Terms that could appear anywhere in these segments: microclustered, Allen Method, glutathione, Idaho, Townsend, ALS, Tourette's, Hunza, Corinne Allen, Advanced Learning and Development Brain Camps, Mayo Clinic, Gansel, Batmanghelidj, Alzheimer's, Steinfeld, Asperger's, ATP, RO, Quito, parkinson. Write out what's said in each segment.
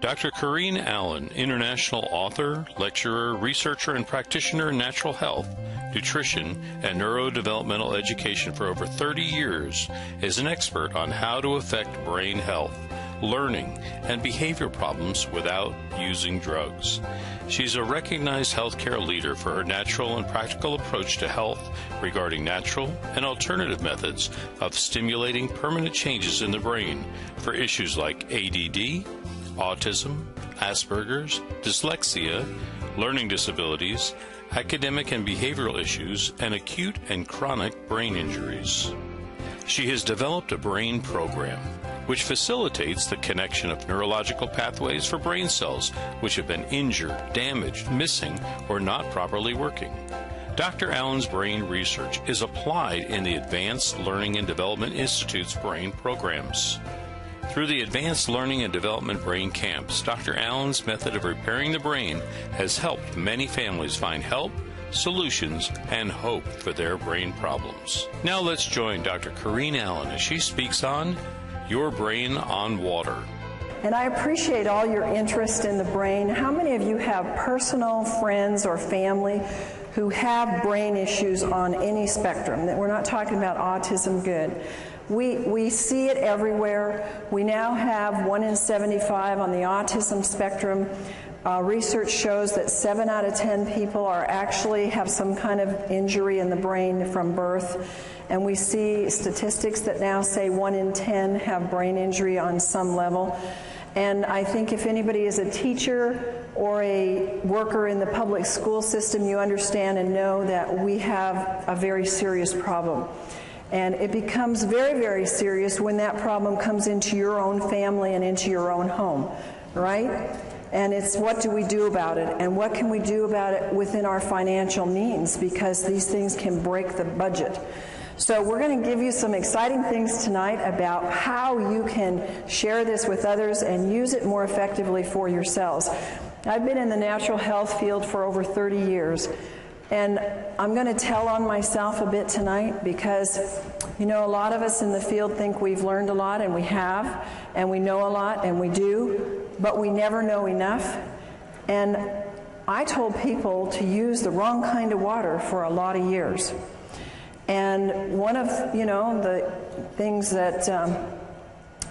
Dr. Corinne Allen, international author, lecturer, researcher, and practitioner in natural health, nutrition, and neurodevelopmental education for over 30 years, is an expert on how to affect brain health, learning, and behavior problems without using drugs. She's a recognized healthcare leader for her natural and practical approach to health regarding natural and alternative methods of stimulating permanent changes in the brain for issues like ADD, autism, Asperger's, dyslexia, learning disabilities, academic and behavioral issues, and acute and chronic brain injuries. She has developed a brain program which facilitates the connection of neurological pathways for brain cells which have been injured, damaged, missing, or not properly working. Dr. Allen's brain research is applied in the Advanced Learning and Development Institute's brain programs. Through the Advanced Learning and Development Brain Camps, Dr. Allen's method of repairing the brain has helped many families find help, solutions, and hope for their brain problems. Now let's join Dr. Corinne Allen as she speaks on Your Brain on Water. And I appreciate all your interest in the brain. How many of you have personal friends or family who have brain issues on any spectrum? We're not talking about autism, good. We see it everywhere. We now have 1 in 75 on the autism spectrum. Research shows that 7 out of 10 people are actually have some kind of injury in the brain from birth. And we see statistics that now say 1 in 10 have brain injury on some level. And I think if anybody is a teacher or a worker in the public school system, you understand and know that we have a very serious problem. And it becomes very, very serious when that problem comes into your own family and into your own home, right? And it's what do we do about it, and what can we do about it within our financial means, because these things can break the budget. So we're going to give you some exciting things tonight about how you can share this with others and use it more effectively for yourselves. I've been in the natural health field for over 30 years, and I'm going to tell on myself a bit tonight because, you know, a lot of us in the field think we've learned a lot, and we have, and we know a lot, and we do. But we never know enough. And I told people to use the wrong kind of water for a lot of years. And one of, you know, the things that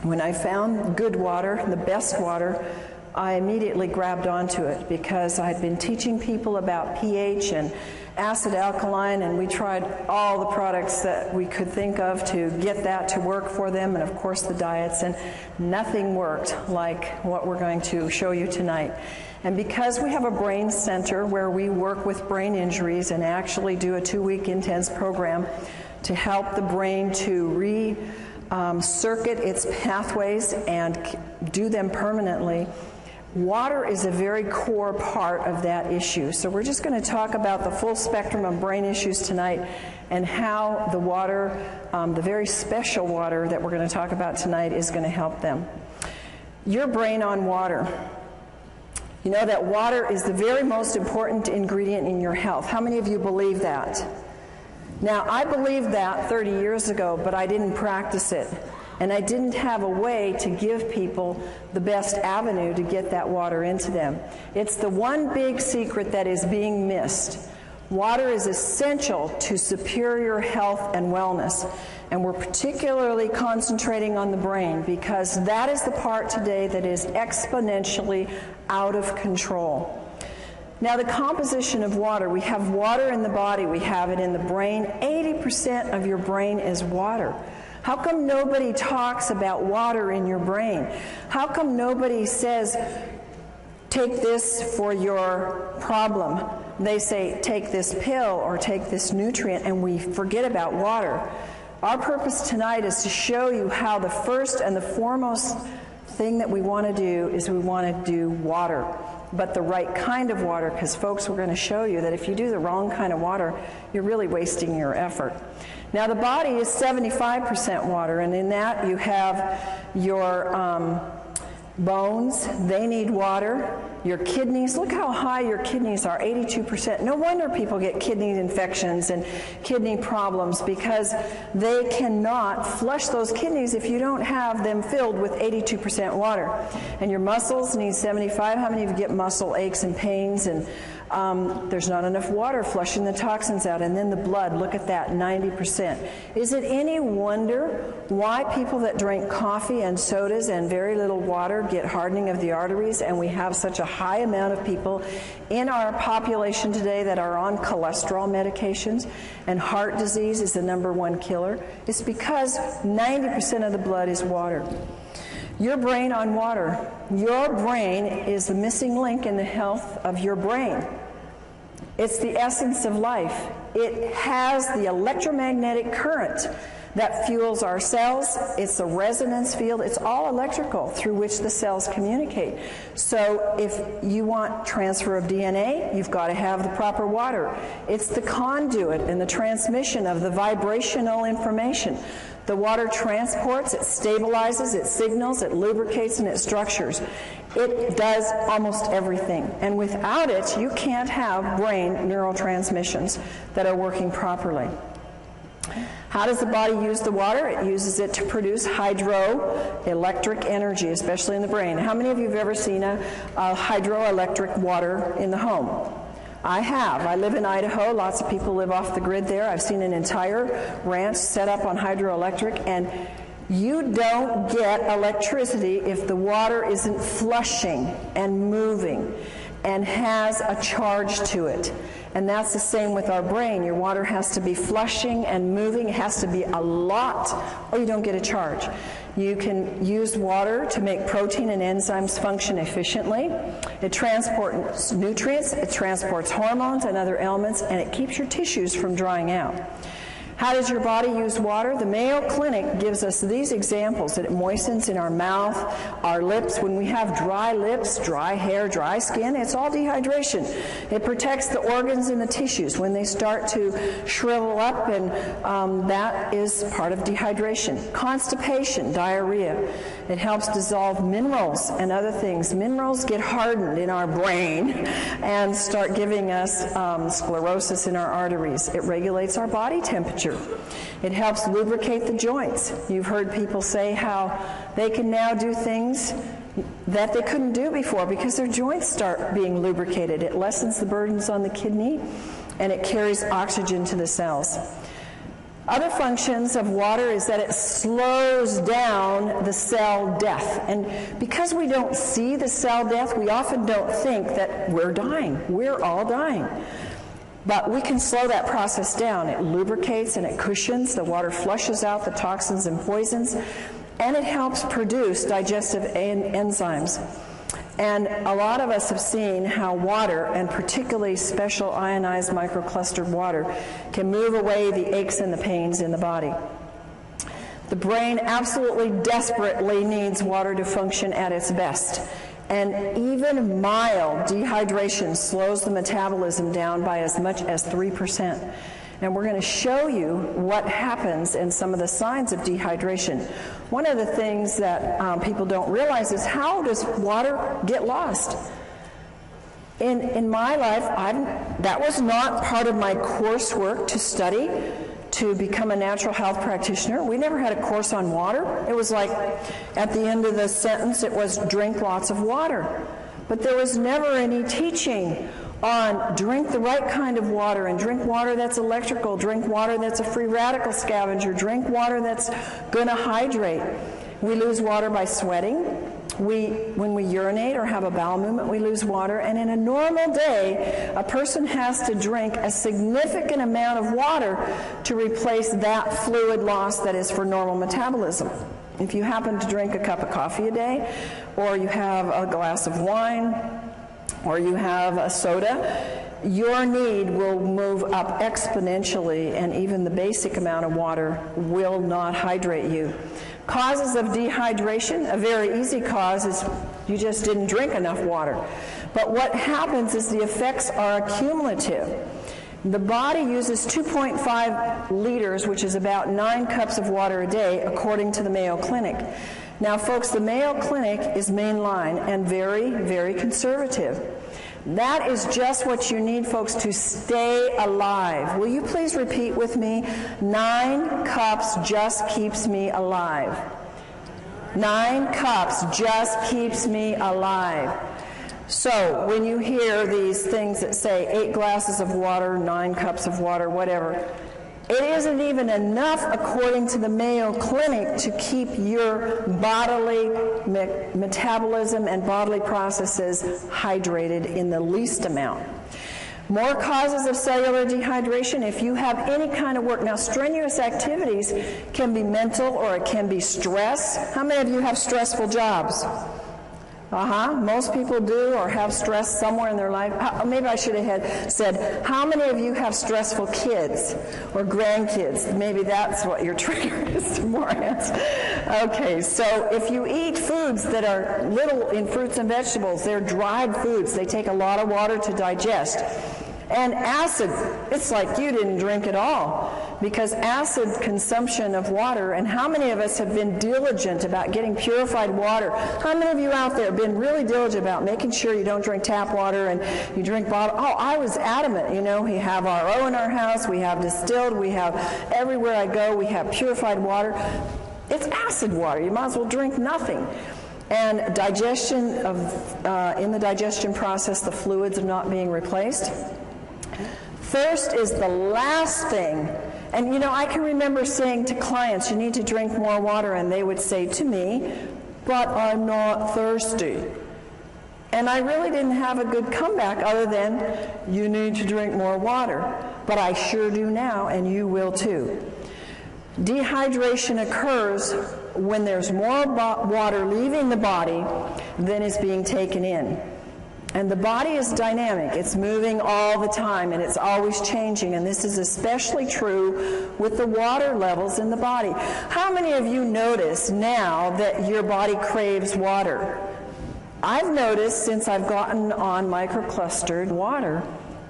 when I found good water, the best water, I immediately grabbed onto it because I had been teaching people about pH and acid alkaline, and we tried all the products that we could think of to get that to work for them, and of course the diets, and nothing worked like what we're going to show you tonight. And because we have a brain center where we work with brain injuries and actually do a 2-week intense program to help the brain to circuit its pathways and do them permanently, water is a very core part of that issue. So we're just going to talk about the full spectrum of brain issues tonight and how the water, the very special water that we're going to talk about tonight, is going to help them. Your brain on water. You know that water is the very most important ingredient in your health. How many of you believe that? Now, I believed that 30 years ago, but I didn't practice it. And I didn't have a way to give people the best avenue to get that water into them. It's the one big secret that is being missed. Water is essential to superior health and wellness. And we're particularly concentrating on the brain because that is the part today that is exponentially out of control. Now, the composition of water, we have water in the body, we have it in the brain. 80% of your brain is water. How come nobody talks about water in your brain? How come nobody says, take this for your problem? They say, take this pill or take this nutrient, and we forget about water. Our purpose tonight is to show you how the first and the foremost thing that we want to do is we want to do water, but the right kind of water, because folks, we're going to show you that if you do the wrong kind of water, you're really wasting your effort. Now, the body is 75% water, and in that you have your bones, they need water. Your kidneys, look how high your kidneys are, 82%. No wonder people get kidney infections and kidney problems, because they cannot flush those kidneys if you don't have them filled with 82% water. And your muscles need 75. How many of you get muscle aches and pains? And there's not enough water flushing the toxins out. And then the blood, look at that, 90%. Is it any wonder why people that drink coffee and sodas and very little water get hardening of the arteries, and we have such a high amount of people in our population today that are on cholesterol medications, and heart disease is the #1 killer? It's because 90% of the blood is water. Your brain on water. Your brain is the missing link in the health of your brain. It's the essence of life. It has the electromagnetic current that fuels our cells. It's the resonance field. It's all electrical through which the cells communicate. So if you want transfer of DNA, you've got to have the proper water. It's the conduit and the transmission of the vibrational information. The water transports, it stabilizes, it signals, it lubricates, and it structures. It does almost everything. And without it, you can't have brain neurotransmissions that are working properly. How does the body use the water? It uses it to produce hydroelectric energy, especially in the brain. How many of you have ever seen a hydroelectric water in the home? I have. I live in Idaho. Lots of people live off the grid there. I've seen an entire ranch set up on hydroelectric, and you don't get electricity if the water isn't flushing and moving and has a charge to it. And that's the same with our brain. Your water has to be flushing and moving. It has to be a lot, or you don't get a charge. You can use water to make protein and enzymes function efficiently. It transports nutrients, it transports hormones and other elements, and it keeps your tissues from drying out. How does your body use water? The Mayo Clinic gives us these examples, that it moistens in our mouth, our lips. When we have dry lips, dry hair, dry skin, it's all dehydration. It protects the organs and the tissues. When they start to shrivel up, and that is part of dehydration. Constipation, diarrhea. It helps dissolve minerals and other things. Minerals get hardened in our brain and start giving us sclerosis in our arteries. It regulates our body temperature. It helps lubricate the joints. You've heard people say how they can now do things that they couldn't do before because their joints start being lubricated. It lessens the burdens on the kidney, and it carries oxygen to the cells. Other functions of water is that it slows down the cell death. And because we don't see the cell death, we often don't think that we're dying. We're all dying. But we can slow that process down. It lubricates and it cushions. The water flushes out the toxins and poisons, and it helps produce digestive enzymes. And a lot of us have seen how water, and particularly special ionized microclustered water, can move away the aches and the pains in the body. The brain absolutely desperately needs water to function at its best. And even mild dehydration slows the metabolism down by as much as 3%. And we're going to show you what happens and some of the signs of dehydration. One of the things that people don't realize is, how does water get lost? In my life, that was not part of my coursework to study to become a natural health practitioner. We never had a course on water. It was like, at the end of the sentence, it was drink lots of water. But there was never any teaching on drink the right kind of water, and drink water that's electrical, drink water that's a free radical scavenger, drink water that's gonna hydrate. We lose water by sweating. When we urinate or have a bowel movement, we lose water. And in a normal day, a person has to drink a significant amount of water to replace that fluid loss that is for normal metabolism. If you happen to drink a cup of coffee a day, or you have a glass of wine, or you have a soda, your need will move up exponentially, and even the basic amount of water will not hydrate you. Causes of dehydration, a very easy cause is you just didn't drink enough water. But what happens is the effects are accumulative. The body uses 2.5 liters, which is about 9 cups of water a day, according to the Mayo Clinic. Now, folks, the Mayo Clinic is mainline and very, very conservative. That is just what you need, folks, to stay alive. Will you please repeat with me? 9 cups just keeps me alive. 9 cups just keeps me alive. So when you hear these things that say 8 glasses of water, 9 cups of water, whatever, it isn't even enough, according to the Mayo Clinic, to keep your bodily metabolism and bodily processes hydrated in the least amount. More causes of cellular dehydration if you have any kind of work. Now, strenuous activities can be mental or it can be stress. How many of you have stressful jobs? Most people do or have stress somewhere in their life. Maybe I should have said, how many of you have stressful kids or grandkids? Maybe that's what your trigger is to more hands. Okay, so if you eat foods that are little in fruits and vegetables, they're dried foods. They take a lot of water to digest. And acid, it's like you didn't drink at all, because acid consumption of water, and how many of us have been diligent about getting purified water? How many of you out there have been really diligent about making sure you don't drink tap water and you drink bottled? Oh, I was adamant, you know, we have RO in our house, we have distilled, we have everywhere I go, we have purified water. It's acid water, you might as well drink nothing. And digestion of, in the digestion process, the fluids are not being replaced. Thirst is the last thing. And you know, I can remember saying to clients, you need to drink more water, and they would say to me, but I'm not thirsty. And I really didn't have a good comeback other than, you need to drink more water. But I sure do now, and you will too. Dehydration occurs when there's more water leaving the body than is being taken in. And the body is dynamic. It's moving all the time, and it's always changing. And this is especially true with the water levels in the body. How many of you notice now that your body craves water? I've noticed since I've gotten on microclustered water,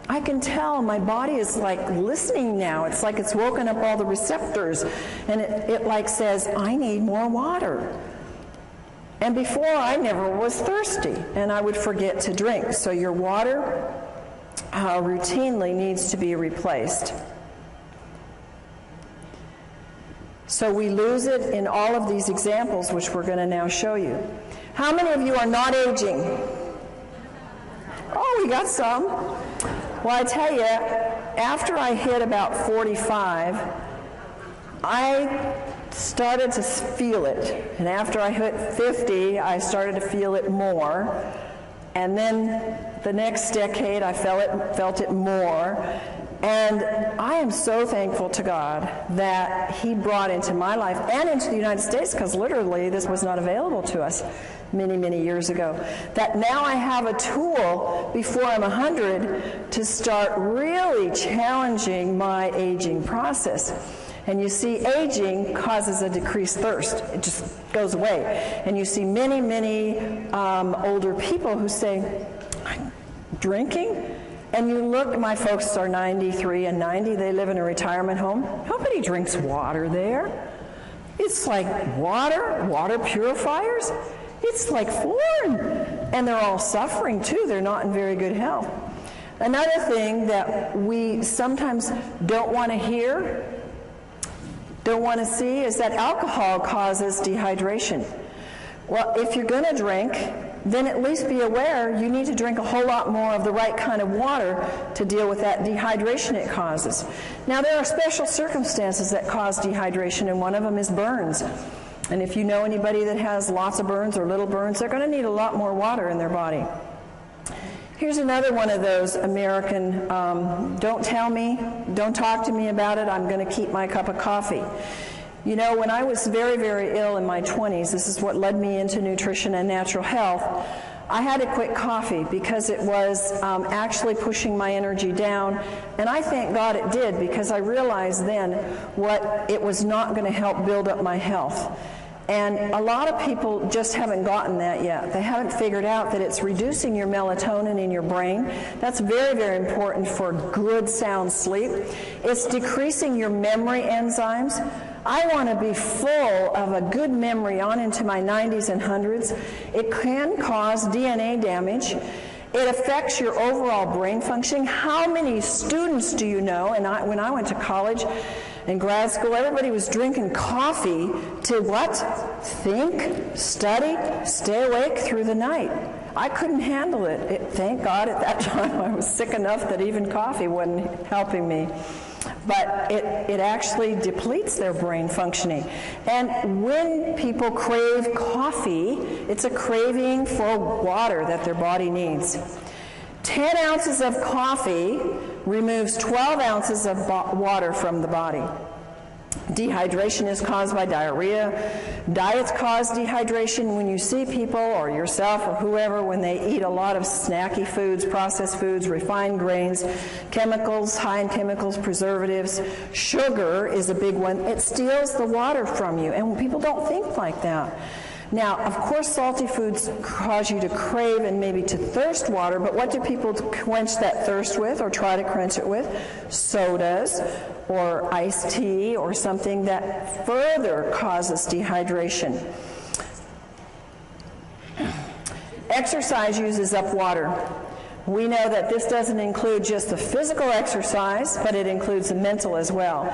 I can tell my body is like listening now. It's like it's woken up all the receptors, and it like says, I need more water. And before, I never was thirsty, and I would forget to drink. So your water routinely needs to be replaced. So we lose it in all of these examples, which we're going to now show you. How many of you are not aging? Oh, we got some. Well, I tell you, after I hit about 45, I started to feel it, and after I hit 50, I started to feel it more, and then the next decade, I felt it more, and I am so thankful to God that He brought into my life and into the United States, because literally this was not available to us many, many years ago, that now I have a tool before I'm 100 to start really challenging my aging process. And you see, aging causes a decreased thirst. It just goes away. And you see many, many older people who say, I'm drinking? And you look, my folks are 93 and 90. They live in a retirement home. Nobody drinks water there. It's like water purifiers. It's like foreign. And they're all suffering, too. They're not in very good health. Another thing that we sometimes don't want to hear, don't want to see, is that alcohol causes dehydration. Well, if you're going to drink, then at least be aware you need to drink a whole lot more of the right kind of water to deal with that dehydration it causes. Now, there are special circumstances that cause dehydration, and one of them is burns. And if you know anybody that has lots of burns or little burns, they're going to need a lot more water in their body. Here's another one of those American, don't tell me, don't talk to me about it, I'm going to keep my cup of coffee. You know, when I was very, very ill in my 20s, this is what led me into nutrition and natural health, I had to quit coffee because it was actually pushing my energy down. And I thank God it did, because I realized then what it was not going to help build up my health. And a lot of people just haven't gotten that yet. They haven't figured out that it's reducing your melatonin in your brain. That's very, very important for good, sound sleep. It's decreasing your memory enzymes. I want to be full of a good memory on into my 90s and 100s. It can cause DNA damage. It affects your overall brain functioning. How many students do you know? And when I went to college and grad school, everybody was drinking coffee to what? Think, study, stay awake through the night. I couldn't handle it. Thank God at that time I was sick enough that even coffee wasn't helping me. But it actually depletes their brain functioning. And when people crave coffee, it's a craving for water that their body needs. 10 ounces of coffee removes 12 ounces of water from the body. Dehydration is caused by diarrhea. Diets cause dehydration. When you see people or yourself or whoever, when they eat a lot of snacky foods, processed foods, refined grains, chemicals, high in chemicals, preservatives, sugar is a big one. It steals the water from you, and people don't think like that. Now, of course, salty foods cause you to crave and maybe to thirst water, but what do people quench that thirst with or try to quench it with? Sodas or iced tea or something that further causes dehydration. Exercise uses up water. We know that this doesn't include just the physical exercise, but it includes the mental as well.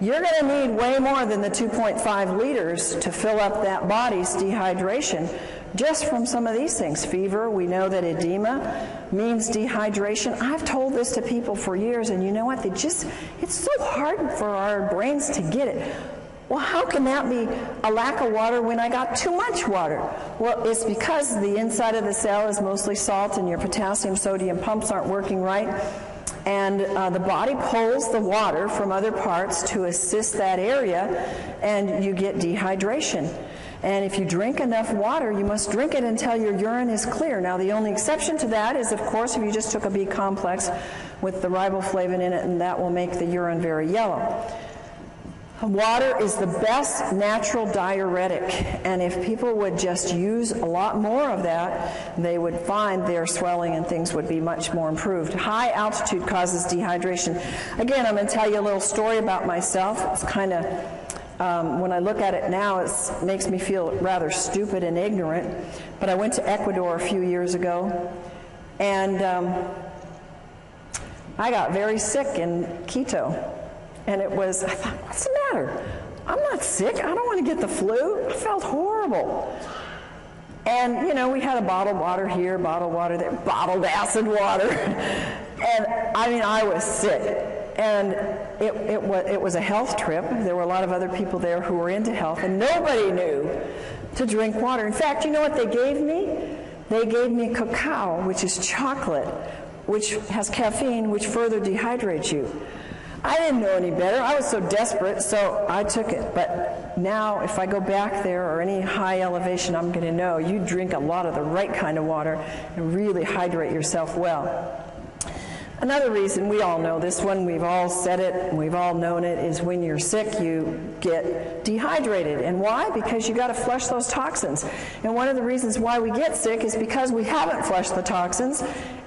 You're going to need way more than the 2.5 liters to fill up that body's dehydration just from some of these things. Fever, we know that edema means dehydration. I've told this to people for years, and you know what? It's so hard for our brains to get it. Well, how can that be a lack of water when I got too much water? Well, it's because the inside of the cell is mostly salt and your potassium, sodium pumps aren't working right. And the body pulls the water from other parts to assist that area, and you get dehydration. And if you drink enough water, you must drink it until your urine is clear. Now, the only exception to that is, of course, if you just took a B complex with the riboflavin in it, and that will make the urine very yellow. Water is the best natural diuretic, and if people would just use a lot more of that, they would find their swelling and things would be much more improved. High altitude causes dehydration. Again, I'm going to tell you a little story about myself. It's kind of, when I look at it now, it makes me feel rather stupid and ignorant, but I went to Ecuador a few years ago, and I got very sick in Quito. And it was, I thought, what's the matter? I'm not sick. I don't want to get the flu. I felt horrible. And, you know, we had a bottled water here, bottled water there, bottled acid water. And, I mean, I was sick. And it was a health trip. There were a lot of other people there who were into health, and nobody knew to drink water. In fact, you know what they gave me? They gave me cacao, which is chocolate, which has caffeine, which further dehydrates you. I didn't know any better. I was so desperate, so I took it. But now, if I go back there or any high elevation, I'm going to know you drink a lot of the right kind of water and really hydrate yourself well. Another reason, we all know this one, we've all said it, and we've all known it, is when you're sick, you get dehydrated. And why? Because you've got to flush those toxins. And one of the reasons why we get sick is because we haven't flushed the toxins,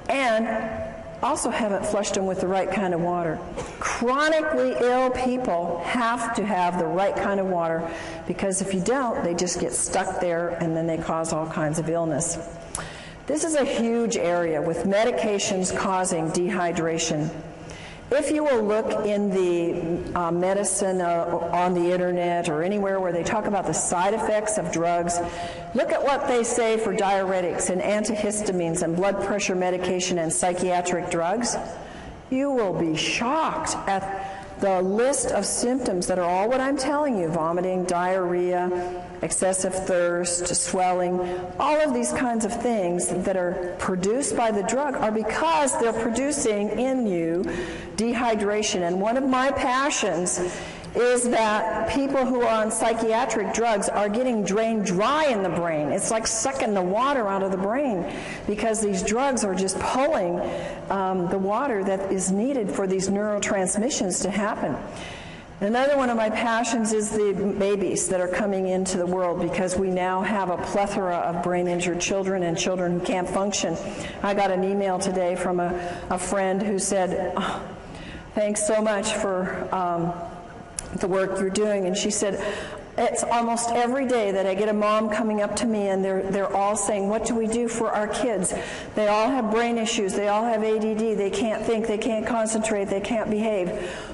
and also haven't flushed them with the right kind of water. Chronically ill people have to have the right kind of water, because if you don't, they just get stuck there, and then they cause all kinds of illness. This is a huge area with medications causing dehydration. If you will look in the medicine on the internet or anywhere where they talk about the side effects of drugs, look at what they say for diuretics and antihistamines and blood pressure medication and psychiatric drugs. You will be shocked at the list of symptoms that are all what I'm telling you: vomiting, diarrhea, excessive thirst, swelling. All of these kinds of things that are produced by the drug are because they're producing in you dehydration. And one of my passions is that people who are on psychiatric drugs are getting drained dry in the brain. It's like sucking the water out of the brain, because these drugs are just pulling the water that is needed for these neurotransmissions to happen. Another one of my passions is the babies that are coming into the world, because we now have a plethora of brain-injured children and children who can't function. I got an email today from a friend who said, oh, thanks so much for the work you're doing. And she said, it's almost every day that I get a mom coming up to me and they're all saying, what do we do for our kids? They all have brain issues, they all have ADD, they can't think, they can't concentrate, they can't behave.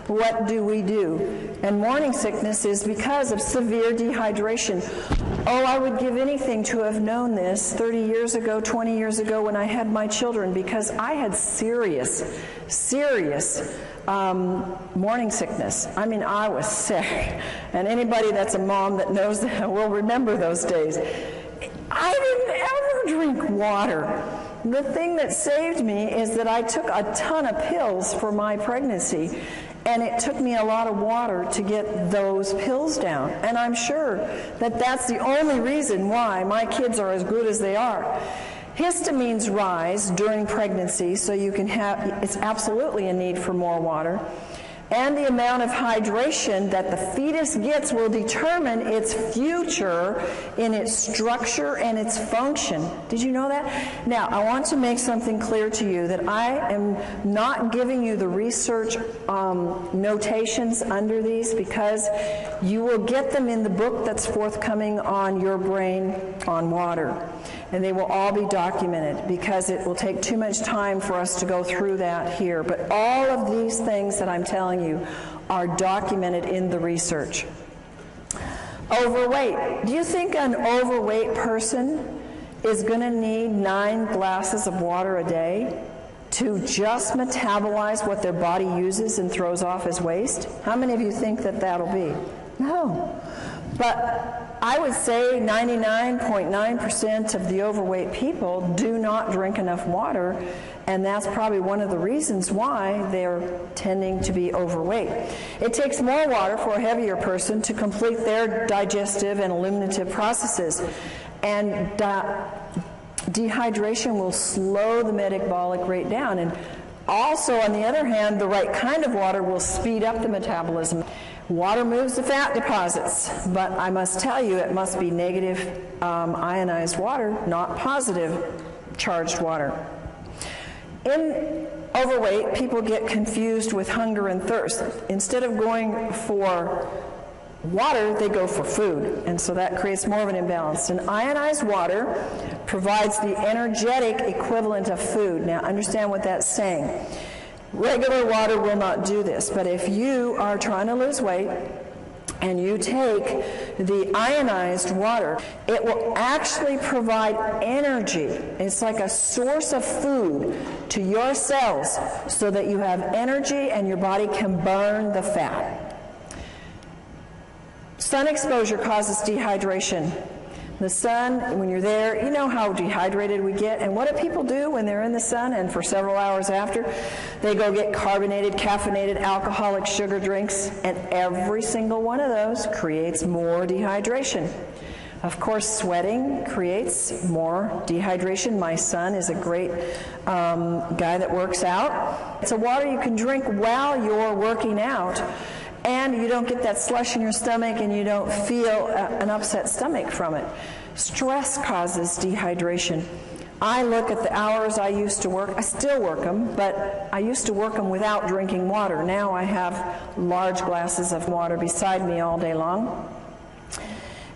What do we do? And morning sickness is because of severe dehydration. Oh, I would give anything to have known this 30 years ago, 20 years ago when I had my children, because I had serious, serious morning sickness. I mean, I was sick, and anybody that's a mom that knows that will remember those days. I didn't ever drink water. The thing that saved me is that I took a ton of pills for my pregnancy, and it took me a lot of water to get those pills down. And I'm sure that that's the only reason why my kids are as good as they are. Histamines rise during pregnancy, so you can have, it's absolutely a need for more water. And the amount of hydration that the fetus gets will determine its future in its structure and its function. Did you know that? Now, I want to make something clear to you that I am not giving you the research notations under these, because you will get them in the book that's forthcoming on Your Brain on Water. And they will all be documented, because it will take too much time for us to go through that here. But all of these things that I'm telling you are documented in the research. Overweight. Do you think an overweight person is going to need 9 glasses of water a day to just metabolize what their body uses and throws off as waste? How many of you think that that'll be? No. But I would say 99.9% of the overweight people do not drink enough water, and that's probably one of the reasons why they're tending to be overweight. It takes more water for a heavier person to complete their digestive and eliminative processes, and dehydration will slow the metabolic rate down. And also, on the other hand, the right kind of water will speed up the metabolism. Water moves the fat deposits, but I must tell you, it must be negative ionized water, not positive charged water. In overweight, people get confused with hunger and thirst. Instead of going for water, they go for food, and so that creates more of an imbalance. And ionized water provides the energetic equivalent of food. Now, understand what that's saying. Regular water will not do this, but if you are trying to lose weight and you take the ionized water, it will actually provide energy. It's like a source of food to your cells so that you have energy and your body can burn the fat. Sun exposure causes dehydration. The sun, when you're there, you know how dehydrated we get. And what do people do when they're in the sun and for several hours after? They go get carbonated, caffeinated, alcoholic sugar drinks, and every single one of those creates more dehydration. Of course, sweating creates more dehydration. My son is a great guy that works out. It's a water you can drink while you're working out, and you don't get that slush in your stomach, and you don't feel an upset stomach from it. Stress causes dehydration. I look at the hours I used to work. I still work them, but I used to work them without drinking water. Now I have large glasses of water beside me all day long.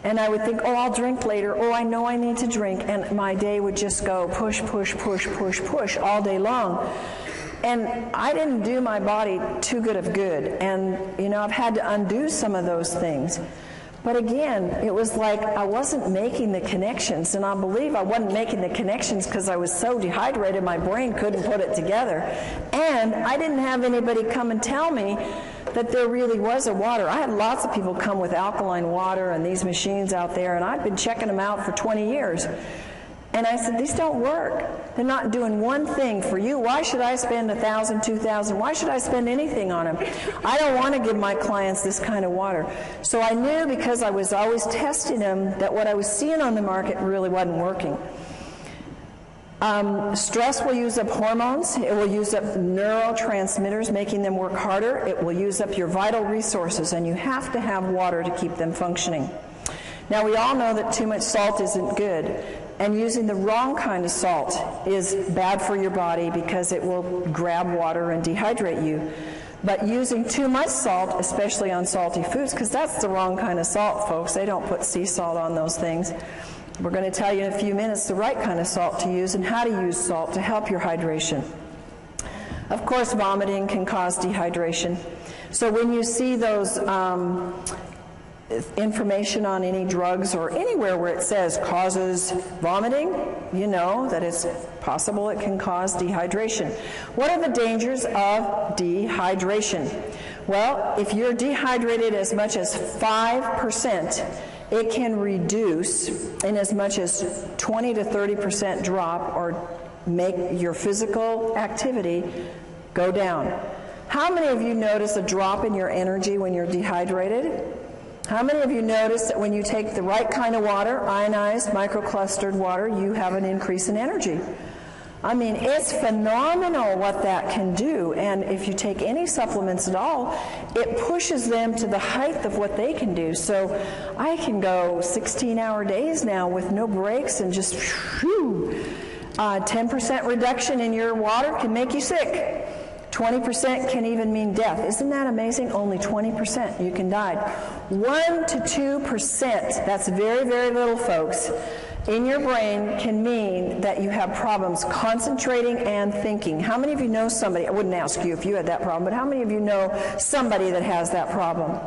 And I would think, oh, I'll drink later. Oh, I know I need to drink. And my day would just go push, push, push, push, push all day long. And I didn't do my body too good of good. And, you know, I've had to undo some of those things. But again, it was like I wasn't making the connections. And I believe I wasn't making the connections because I was so dehydrated, my brain couldn't put it together. And I didn't have anybody come and tell me that there really was a water. I had lots of people come with alkaline water and these machines out there, and I've been checking them out for 20 years. And I said, these don't work. They're not doing one thing for you. Why should I spend $1,000, $2,000? Why should I spend anything on them? I don't want to give my clients this kind of water. So I knew, because I was always testing them, that what I was seeing on the market really wasn't working. Stress will use up hormones. It will use up neurotransmitters, making them work harder. It will use up your vital resources, and you have to have water to keep them functioning. Now, we all know that too much salt isn't good, and using the wrong kind of salt is bad for your body because it will grab water and dehydrate you. But using too much salt, especially on salty foods, because that's the wrong kind of salt, folks. They don't put sea salt on those things. We're going to tell you in a few minutes the right kind of salt to use and how to use salt to help your hydration. Of course, vomiting can cause dehydration. So when you see those information on any drugs or anywhere where it says causes vomiting, you know that it's possible it can cause dehydration. What are the dangers of dehydration? Well, if you're dehydrated as much as 5%, it can reduce in as much as 20 to 30% drop or make your physical activity go down. How many of you notice a drop in your energy when you're dehydrated? How many of you notice that when you take the right kind of water, ionized, microclustered water, you have an increase in energy? I mean, it's phenomenal what that can do, and if you take any supplements at all, it pushes them to the height of what they can do. So I can go 16-hour days now with no breaks and just whew. 10% reduction in your water can make you sick. 20% can even mean death. Isn't that amazing? Only 20% you can die. 1 to 2%, that's very, very little, folks, in your brain can mean that you have problems concentrating and thinking. How many of you know somebody, I wouldn't ask you if you had that problem, but how many of you know somebody that has that problem?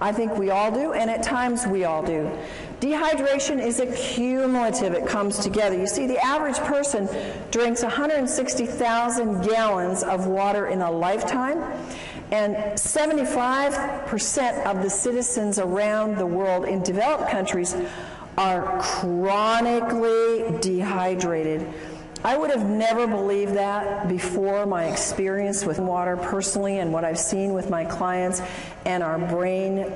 I think we all do, and at times we all do. Dehydration is cumulative, it comes together. You see, the average person drinks 160,000 gallons of water in a lifetime, and 75% of the citizens around the world in developed countries are chronically dehydrated. I would have never believed that before my experience with water personally and what I've seen with my clients and our brain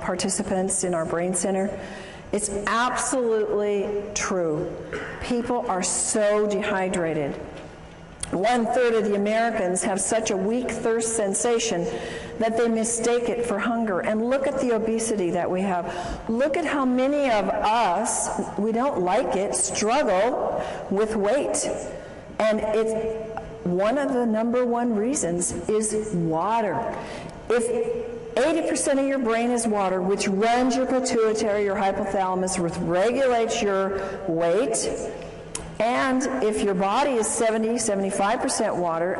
participants in our brain center. It's absolutely true. People are so dehydrated. 1/3 of the Americans have such a weak thirst sensation that they mistake it for hunger. And look at the obesity that we have. Look at how many of us, we don't like it, struggle with weight. And it's one of the #1 reasons is water. If 80% of your brain is water, which runs your pituitary, your hypothalamus, which regulates your weight, and if your body is 75% water,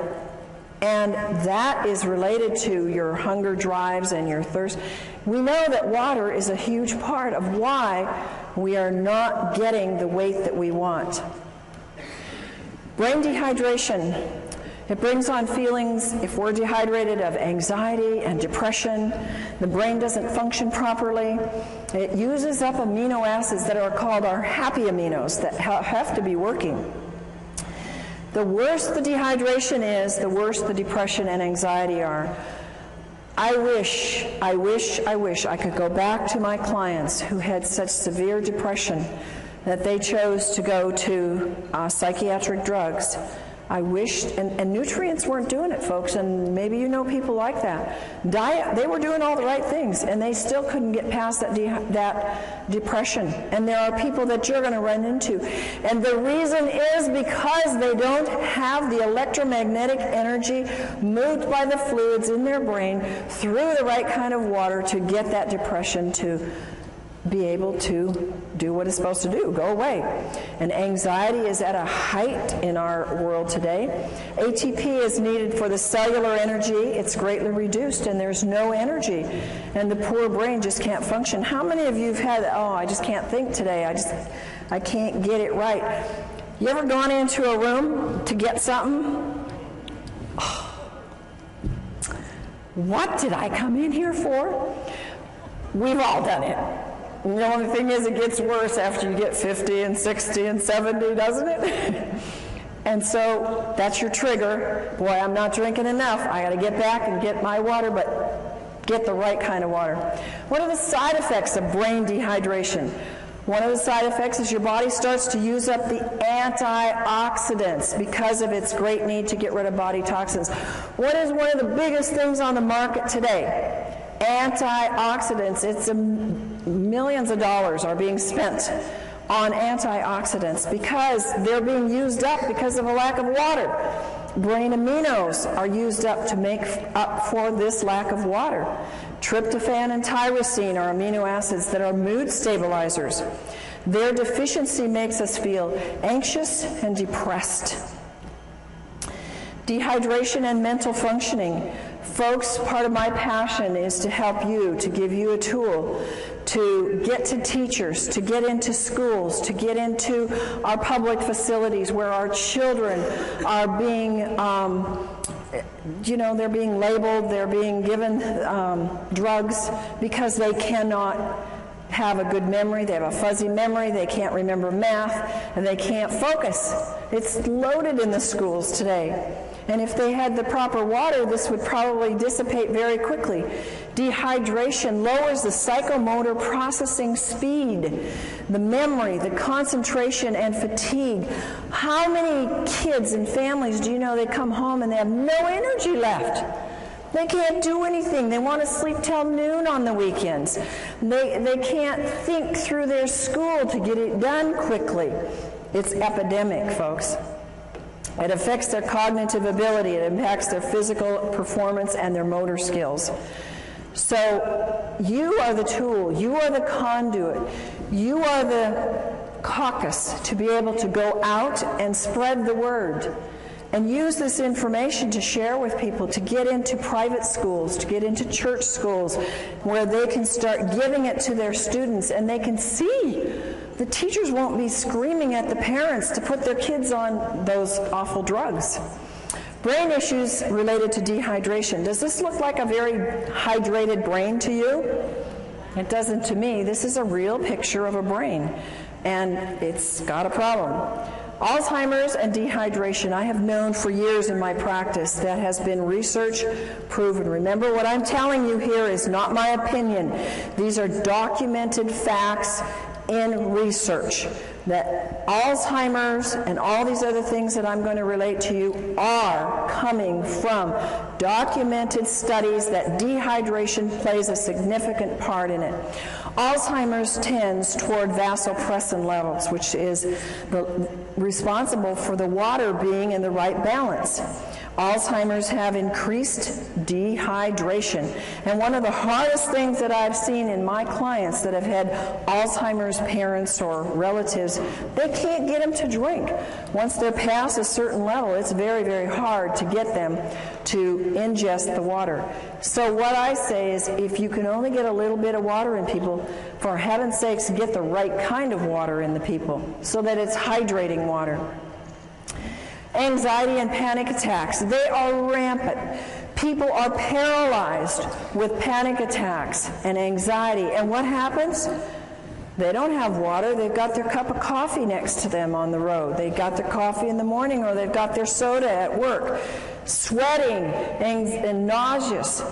and that is related to your hunger drives and your thirst, we know that water is a huge part of why we are not getting the weight that we want. Brain dehydration. It brings on feelings, if we're dehydrated, of anxiety and depression. The brain doesn't function properly. It uses up amino acids that are called our happy aminos that have to be working. The worse the dehydration is, the worse the depression and anxiety are. I wish I could go back to my clients who had such severe depression that they chose to go to psychiatric drugs. I wished, and nutrients weren't doing it, folks, and maybe you know people like that. Diet, they were doing all the right things, and they still couldn't get past that depression. And there are people that you're going to run into. And the reason is because they don't have the electromagnetic energy moved by the fluids in their brain through the right kind of water to get that depression to be able to do what it's supposed to do, go away. And anxiety is at a height in our world today. ATP is needed for the cellular energy. It's greatly reduced, and there's no energy. And the poor brain just can't function. How many of you have had, oh, I just can't think today. I can't get it right. You ever gone into a room to get something? Oh, what did I come in here for? We've all done it. The only thing is it gets worse after you get 50 and 60 and 70, doesn't it? And so that's your trigger. Boy, I'm not drinking enough. I got to get back and get my water, but get the right kind of water. What are the side effects of brain dehydration? One of the side effects is your body starts to use up the antioxidants because of its great need to get rid of body toxins. What is one of the biggest things on the market today? Antioxidants. It's millions of dollars are being spent on antioxidants because they're being used up because of a lack of water. Brain aminos are used up to make up for this lack of water. Tryptophan and tyrosine are amino acids that are mood stabilizers. Their deficiency makes us feel anxious and depressed. Dehydration and mental functioning. Folks, part of my passion is to help you, to give you a tool, to get to teachers, to get into schools, to get into our public facilities where our children are being, you know, they're being labeled, they're being given drugs because they cannot have a good memory, they have a fuzzy memory, they can't remember math, and they can't focus. It's loaded in the schools today. And if they had the proper water, this would probably dissipate very quickly. Dehydration lowers the psychomotor processing speed, the memory, the concentration, and fatigue. How many kids and families do you know they come home and they have no energy left? They can't do anything. They want to sleep till noon on the weekends. They can't think through their school to get it done quickly. It's epidemic, folks. It affects their cognitive ability. It impacts their physical performance and their motor skills. So you are the tool. You are the conduit. You are the caucus to be able to go out and spread the word. And use this information to share with people, to get into private schools, to get into church schools, where they can start giving it to their students and they can see. The teachers won't be screaming at the parents to put their kids on those awful drugs. Brain issues related to dehydration. Does this look like a very hydrated brain to you? It doesn't to me. This is a real picture of a brain, and it's got a problem. Alzheimer's and dehydration, I have known for years in my practice, that has been research proven. Remember, what I'm telling you here is not my opinion. These are documented facts in research, that Alzheimer's and all these other things that I'm going to relate to you are coming from documented studies that dehydration plays a significant part in it. Alzheimer's tends toward vasopressin levels, which is responsible for the water being in the right balance. Alzheimer's have increased dehydration. And one of the hardest things that I've seen in my clients that have had Alzheimer's parents or relatives, they can't get them to drink. Once they're past a certain level, it's very, very hard to get them to ingest the water. So what I say is, if you can only get a little bit of water in people, for heaven's sakes, get the right kind of water in the people so that it's hydrating water. Anxiety and panic attacks, they are rampant. People are paralyzed with panic attacks and anxiety. And what happens? They don't have water. They've got their cup of coffee next to them on the road. They've got their coffee in the morning, or they've got their soda at work. Sweating and nauseous.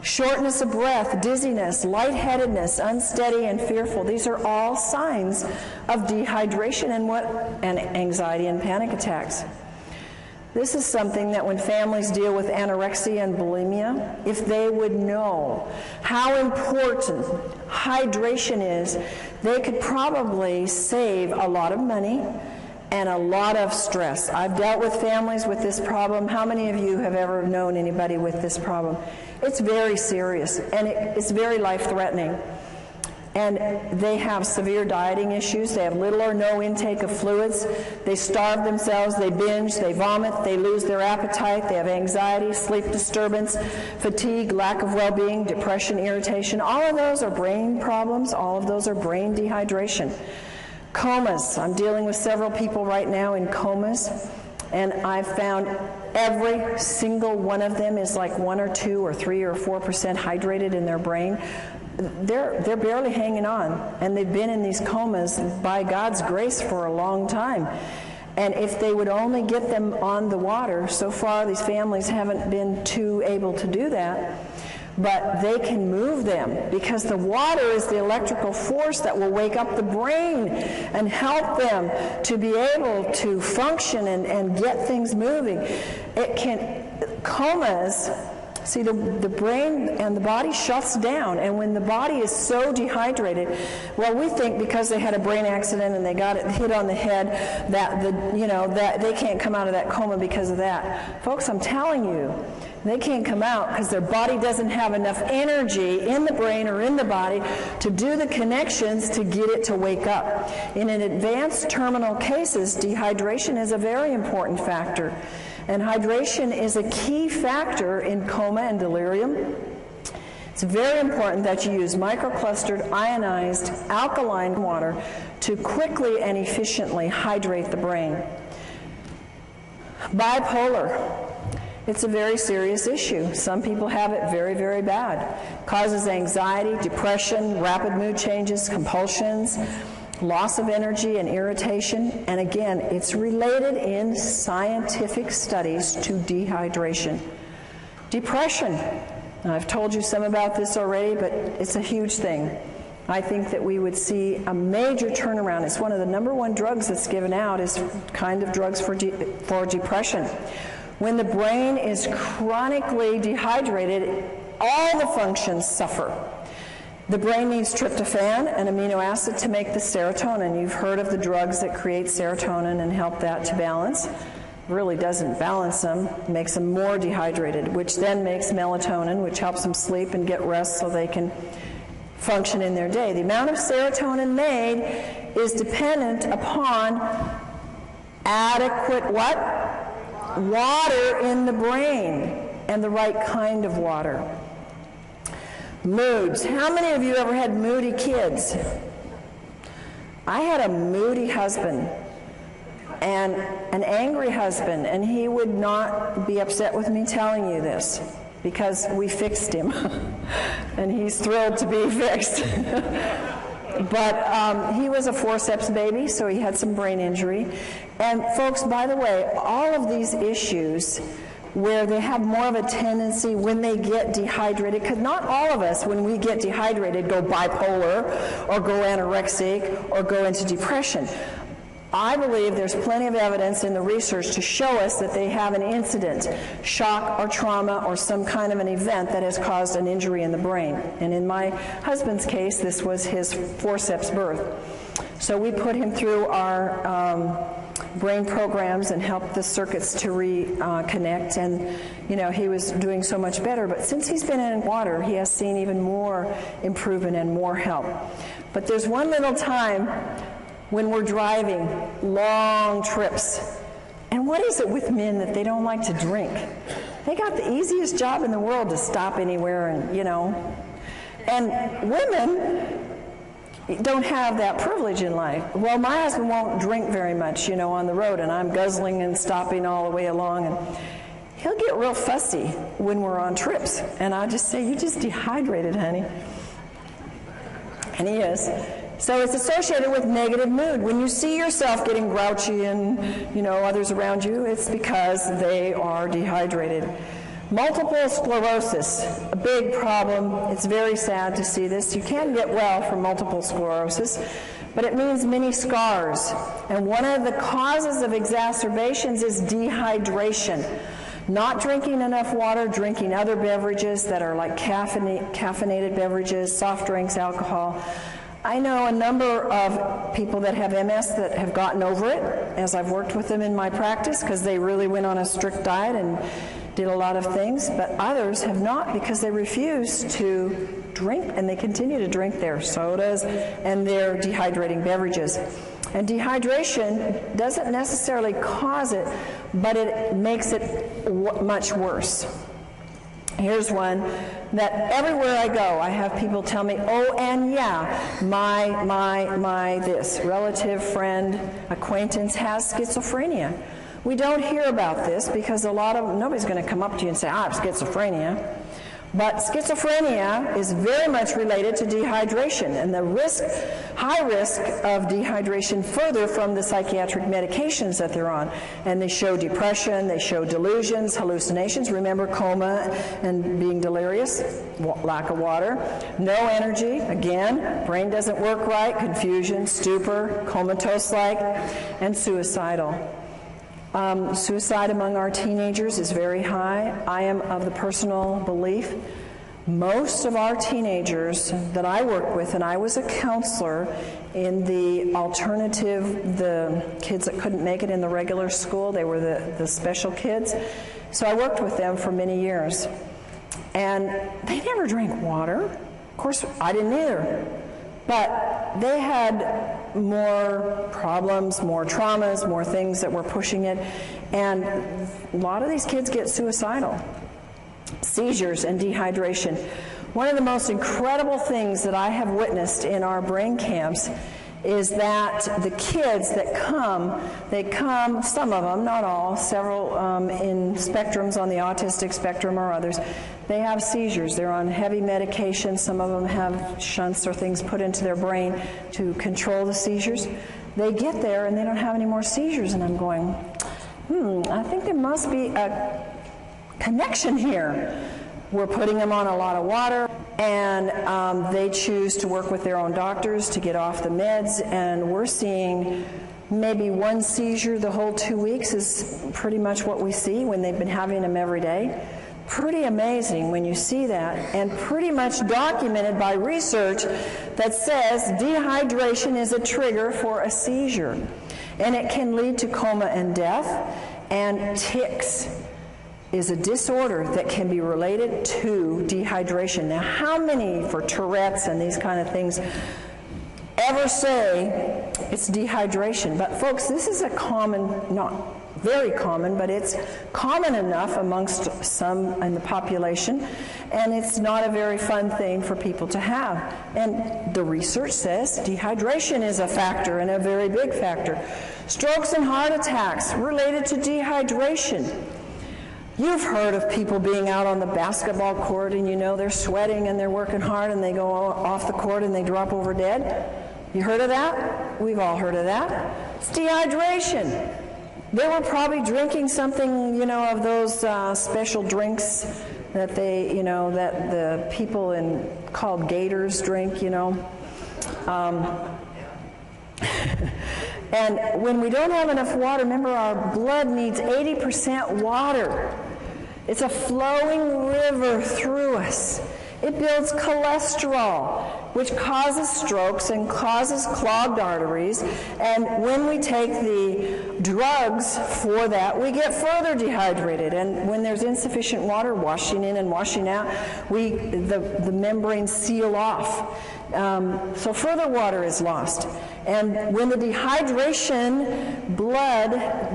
Shortness of breath, dizziness, lightheadedness, unsteady and fearful. These are all signs of dehydration and anxiety and panic attacks. This is something that when families deal with anorexia and bulimia, if they would know how important hydration is, they could probably save a lot of money and a lot of stress. I've dealt with families with this problem. How many of you have ever known anybody with this problem? It's very serious, and it's very life-threatening. And they have severe dieting issues. They have little or no intake of fluids. They starve themselves. They binge. They vomit. They lose their appetite. They have anxiety, sleep disturbance, fatigue, lack of well-being, depression, irritation. All of those are brain problems. All of those are brain dehydration. Comas. I'm dealing with several people right now in comas, and I've found every single one of them is like 1 or 2 or 3 or 4% hydrated in their brain. They're barely hanging on, and they've been in these comas by God's grace for a long time. And if they would only get them on the water, so far these families haven't been too able to do that, but they can move them, because the water is the electrical force that will wake up the brain and help them to be able to function and get things moving. Comas See, the brain and the body shuts down, and when the body is so dehydrated, well, we think because they had a brain accident and they got it hit on the head that that they can't come out of that coma because of that. Folks, I'm telling you, they can't come out because their body doesn't have enough energy in the brain or in the body to do the connections to get it to wake up. And in advanced terminal cases, dehydration is a very important factor. And hydration is a key factor in coma and delirium. It's very important that you use microclustered, ionized, alkaline water to quickly and efficiently hydrate the brain. Bipolar. It's a very serious issue. Some people have it very, very bad. Causes anxiety, depression, rapid mood changes, compulsions, loss of energy and irritation. And again, it's related in scientific studies to dehydration. Depression. Now, I've told you some about this already, but it's a huge thing. I think that we would see a major turnaround. It's one of the #1 drugs that's given out, is kind of drugs for depression. When the brain is chronically dehydrated, all the functions suffer. The brain needs tryptophan, an amino acid, to make the serotonin. You've heard of the drugs that create serotonin and help that to balance. Really doesn't balance them, makes them more dehydrated, which then makes melatonin, which helps them sleep and get rest so they can function in their day. The amount of serotonin made is dependent upon adequate what? Water in the brain, and the right kind of water. Moods. How many of you ever had moody kids? I had a moody husband and an angry husband, and he would not be upset with me telling you this because we fixed him and he's thrilled to be fixed. But he was a forceps baby, so he had some brain injury. And folks, by the way, all of these issues where they have more of a tendency when they get dehydrated, because not all of us, when we get dehydrated, go bipolar or go anorexic or go into depression. I believe there's plenty of evidence in the research to show us that they have an incident, shock or trauma or some kind of an event that has caused an injury in the brain. And in my husband's case, this was his forceps birth. So we put him through our brain programs and helped the circuits to reconnect. And he was doing so much better. But since he's been in water, he has seen even more improvement and more help. But there's one little time when we're driving long trips. And what is it with men that they don't like to drink? They got the easiest job in the world to stop anywhere and, And women don't have that privilege in life. Well, my husband won't drink very much, on the road, and I'm guzzling and stopping all the way along. And he'll get real fussy when we're on trips. And I'll just say, "You're just dehydrated, honey." And he is. So it's associated with negative mood. When you see yourself getting grouchy and, others around you, it's because they are dehydrated. Multiple sclerosis, a big problem. It's very sad to see this. You can get well from multiple sclerosis, but it means many scars. And one of the causes of exacerbations is dehydration. Not drinking enough water, drinking other beverages that are like caffeinated beverages, soft drinks, alcohol. I know a number of people that have MS that have gotten over it, as I've worked with them in my practice, because they really went on a strict diet and did a lot of things, but others have not because they refuse to drink, and they continue to drink their sodas and their dehydrating beverages. And dehydration doesn't necessarily cause it, but it makes it much worse. Here's one that everywhere I go, I have people tell me, "Oh, and yeah, my this relative, friend, acquaintance has schizophrenia." We don't hear about this because nobody's going to come up to you and say, "I have schizophrenia." But schizophrenia is very much related to dehydration, and the high risk of dehydration further from the psychiatric medications that they're on. And they show depression, they show delusions, hallucinations. Remember coma and being delirious, lack of water, no energy, again, brain doesn't work right, confusion, stupor, comatose-like, and suicidal. Suicide among our teenagers is very high. I am of the personal belief most of our teenagers that I work with, and I was a counselor in the alternative, the kids that couldn't make it in the regular school, they were the special kids. So I worked with them for many years. And they never drank water. Of course, I didn't either. But they had more problems, more traumas, more things that were pushing it. And a lot of these kids get suicidal. Seizures and dehydration. One of the most incredible things that I have witnessed in our brain camps is that the kids that come, some of them, not all, several in spectrums, on the autistic spectrum or others, they have seizures. They're on heavy medication. Some of them have shunts or things put into their brain to control the seizures. They get there and they don't have any more seizures, and I'm going, I think there must be a connection here. We're putting them on a lot of water, and they choose to work with their own doctors to get off the meds, and we're seeing maybe one seizure the whole 2 weeks is pretty much what we see when they've been having them every day. Pretty amazing when you see that, and pretty much documented by research that says dehydration is a trigger for a seizure, and it can lead to coma and death, and tics is a disorder that can be related to dehydration. Now, how many for Tourette's and these kind of things ever say it's dehydration? But folks, this is a common, not very common, but it's common enough amongst some in the population, and it's not a very fun thing for people to have. And the research says dehydration is a factor, and a very big factor. Strokes and heart attacks related to dehydration. You've heard of people being out on the basketball court, and you know they're sweating and they're working hard, and they go off the court and they drop over dead. You heard of that? We've all heard of that. It's dehydration. They were probably drinking something, you know, of those special drinks that they, you know, that the people called Gators drink, you know. And when we don't have enough water, remember our blood needs 80% water. It's a flowing river through us. It builds cholesterol, which causes strokes and causes clogged arteries. And when we take the drugs for that, we get further dehydrated. And when there's insufficient water washing in and washing out, the membranes seal off. So further water is lost. And when the dehydration,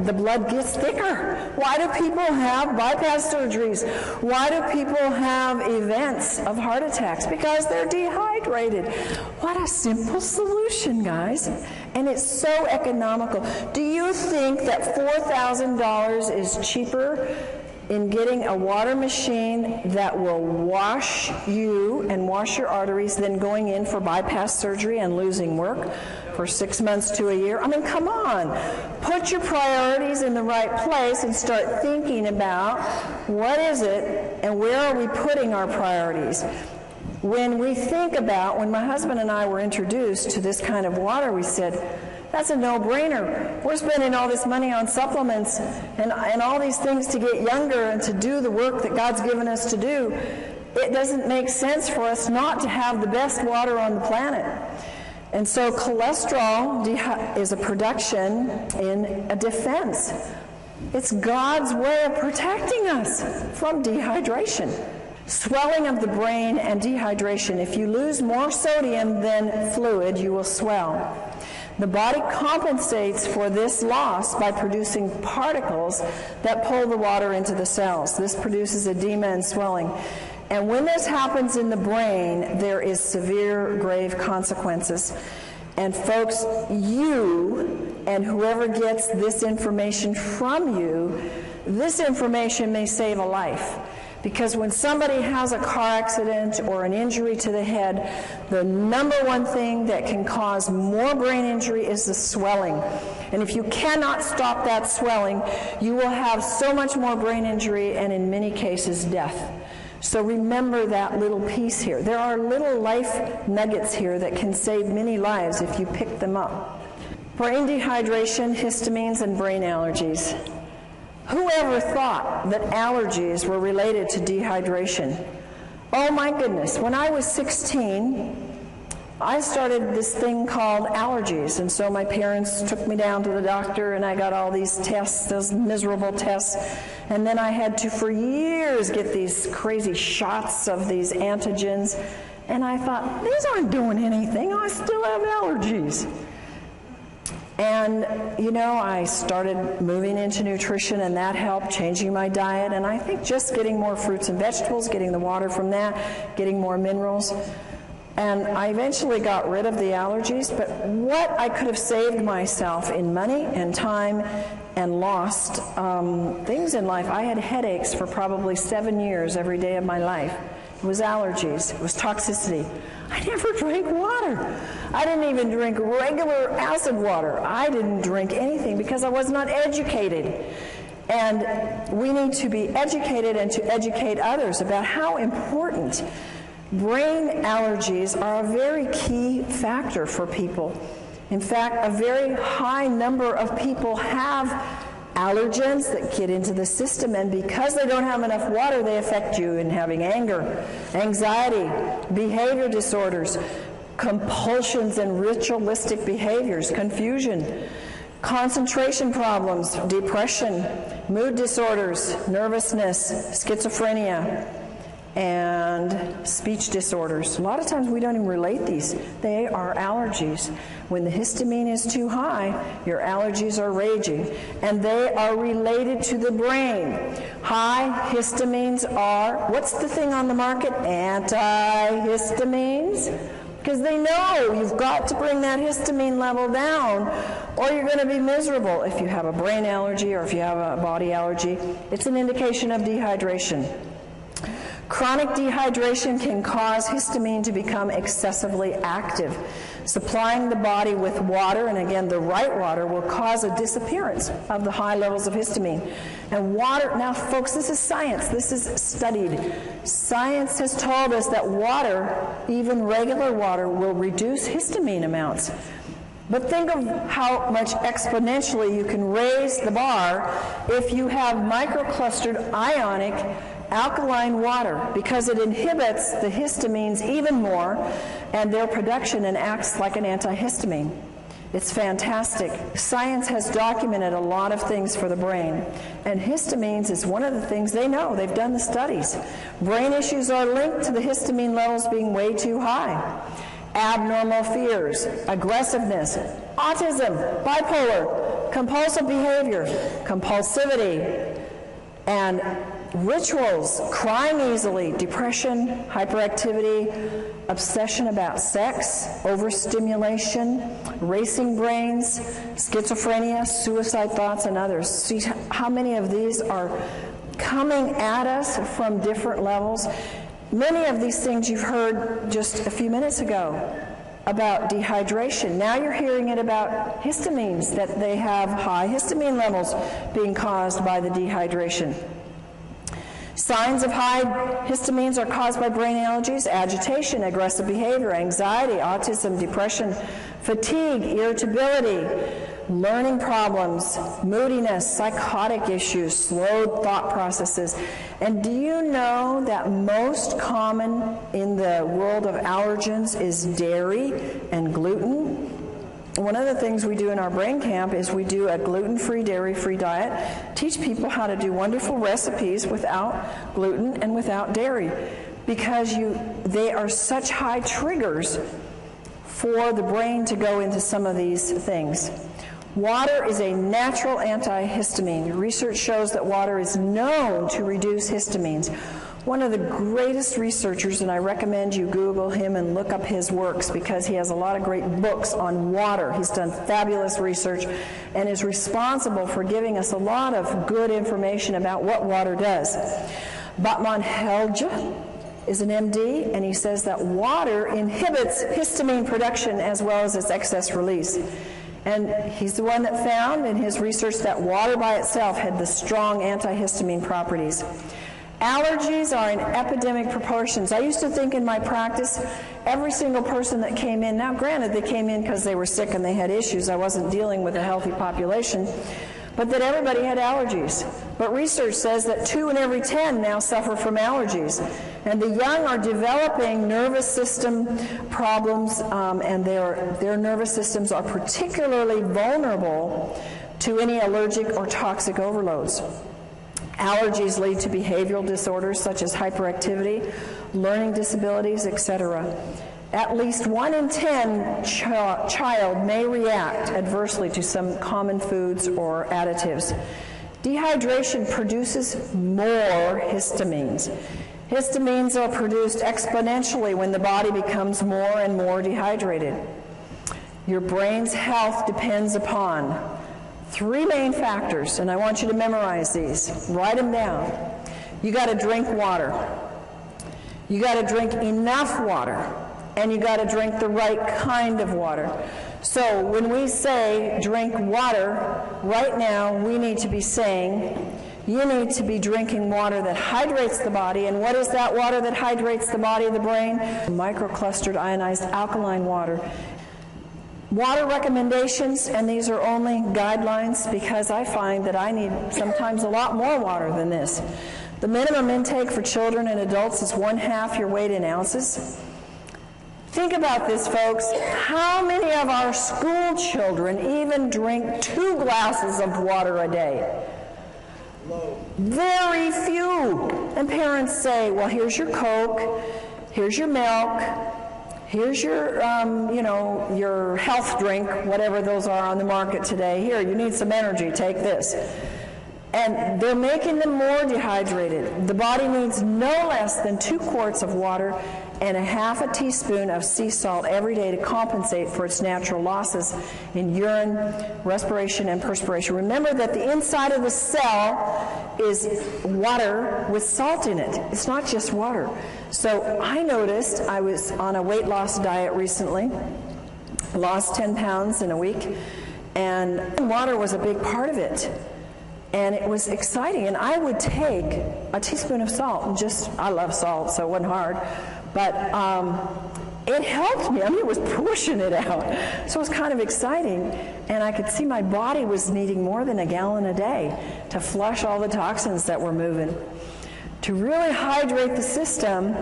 the blood gets thicker. Why do people have bypass surgeries? Why do people have events of heart attacks? Because they're dehydrated. What a simple solution, guys. And it's so economical. Do you think that $4,000 is cheaper in getting a water machine that will wash you and wash your arteries than going in for bypass surgery and losing work for 6 months to a year? I mean, come on. Put your priorities in the right place and start thinking about what is it and where are we putting our priorities. When we think about, when my husband and I were introduced to this kind of water, we said, that's a no-brainer. We're spending all this money on supplements and all these things to get younger and to do the work that God's given us to do. It doesn't make sense for us not to have the best water on the planet. And so cholesterol is a production in a defense. It's God's way of protecting us from dehydration. Swelling of the brain and dehydration. If you lose more sodium than fluid, you will swell. The body compensates for this loss by producing particles that pull the water into the cells. This produces edema and swelling. And when this happens in the brain, there is severe, grave consequences. And folks, you and whoever gets this information from you, this information may save a life. Because when somebody has a car accident or an injury to the head, the number one thing that can cause more brain injury is the swelling. And if you cannot stop that swelling, you will have so much more brain injury and in many cases death. So remember that little piece here. There are little life nuggets here that can save many lives if you pick them up. Brain dehydration, histamines, and brain allergies. ever thought that allergies were related to dehydration. Oh my goodness, when I was 16, I started this thing called allergies, and so my parents took me down to the doctor and I got all these tests, those miserable tests, and then I had to, for years, get these crazy shots of these antigens, and I thought, these aren't doing anything, I still have allergies. And, you know, I started moving into nutrition, and that helped, changing my diet, and I think just getting more fruits and vegetables, getting the water from that, getting more minerals. And I eventually got rid of the allergies, but what I could have saved myself in money and time and lost things in life. I had headaches for probably 7 years every day of my life. It was allergies, it was toxicity. I never drank water. I didn't even drink regular acid water. I didn't drink anything because I was not educated. And we need to be educated and to educate others about how important brain allergies are, a very key factor for people. In fact, a very high number of people have allergens that get into the system, and because they don't have enough water, they affect you in having anger, anxiety, behavior disorders, compulsions and ritualistic behaviors, confusion, concentration problems, depression, mood disorders, nervousness, schizophrenia, and speech disorders. A lot of times we don't even relate these. They are allergies. When the histamine is too high, your allergies are raging, and they are related to the brain. High histamines are, what's the thing on the market? Antihistamines. Because they know you've got to bring that histamine level down or you're going to be miserable. If you have a brain allergy or if you have a body allergy, it's an indication of dehydration. Chronic dehydration can cause histamine to become excessively active. Supplying the body with water, and again, the right water, will cause a disappearance of the high levels of histamine. And water, now folks, this is science. This is studied. Science has told us that water, even regular water, will reduce histamine amounts. But think of how much exponentially you can raise the bar if you have microclustered ionic alkaline water, because it inhibits the histamines even more and their production and acts like an antihistamine. It's fantastic. Science has documented a lot of things for the brain, and histamines is one of the things they know. They've done the studies. Brain issues are linked to the histamine levels being way too high. Abnormal fears, aggressiveness, autism, bipolar, compulsive behavior, compulsivity, and rituals, crying easily, depression, hyperactivity, obsession about sex, overstimulation, racing brains, schizophrenia, suicide thoughts, and others. See how many of these are coming at us from different levels. Many of these things you've heard just a few minutes ago about dehydration. Now you're hearing it about histamines, that they have high histamine levels being caused by the dehydration. Signs of high histamines are caused by brain allergies, agitation, aggressive behavior, anxiety, autism, depression, fatigue, irritability, learning problems, moodiness, psychotic issues, slowed thought processes. And do you know that most common in the world of allergens is dairy and gluten? One of the things we do in our brain camp is we do a gluten-free, dairy-free diet, teach people how to do wonderful recipes without gluten and without dairy, because they are such high triggers for the brain to go into some of these things. Water is a natural antihistamine. Research shows that water is known to reduce histamines. One of the greatest researchers, and I recommend you Google him and look up his works, because he has a lot of great books on water. He's done fabulous research and is responsible for giving us a lot of good information about what water does. Batmanghelidj is an MD, and he says that water inhibits histamine production as well as its excess release. And he's the one that found in his research that water by itself had the strong antihistamine properties. Allergies are in epidemic proportions. I used to think in my practice, every single person that came in, now granted they came in because they were sick and they had issues, I wasn't dealing with a healthy population, but that everybody had allergies. But research says that 2 in every 10 now suffer from allergies. And the young are developing nervous system problems, and their nervous systems are particularly vulnerable to any allergic or toxic overloads. Allergies lead to behavioral disorders such as hyperactivity, learning disabilities, etc. At least 1 in 10 child may react adversely to some common foods or additives. Dehydration produces more histamines. Histamines are produced exponentially when the body becomes more and more dehydrated. Your brain's health depends upon 3 main factors, and I want you to memorize these. Write them down. You got to drink water. You got to drink enough water. And you got to drink the right kind of water. So when we say drink water, right now we need to be saying you need to be drinking water that hydrates the body. And what is that water that hydrates the body and the brain? Microclustered ionized alkaline water. Water recommendations, and these are only guidelines because I find that I need sometimes a lot more water than this. The minimum intake for children and adults is 1/2 your weight in ounces. Think about this, folks. How many of our school children even drink 2 glasses of water a day? Very few. And parents say, well, here's your Coke, here's your milk, here's your, you know, your health drink, whatever those are on the market today. Here, you need some energy, take this. And they're making them more dehydrated. The body needs no less than 2 quarts of water and 1/2 teaspoon of sea salt every day to compensate for its natural losses in urine, respiration, and perspiration. Remember that the inside of the cell is water with salt in it. It's not just water. So I noticed I was on a weight loss diet recently, lost 10 pounds in a week, and water was a big part of it. And it was exciting, and I would take a teaspoon of salt and just, I love salt, so it wasn't hard, but it helped me. I mean, it was pushing it out, so it was kind of exciting, and I could see my body was needing more than 1 gallon a day to flush all the toxins that were moving. To really hydrate the system,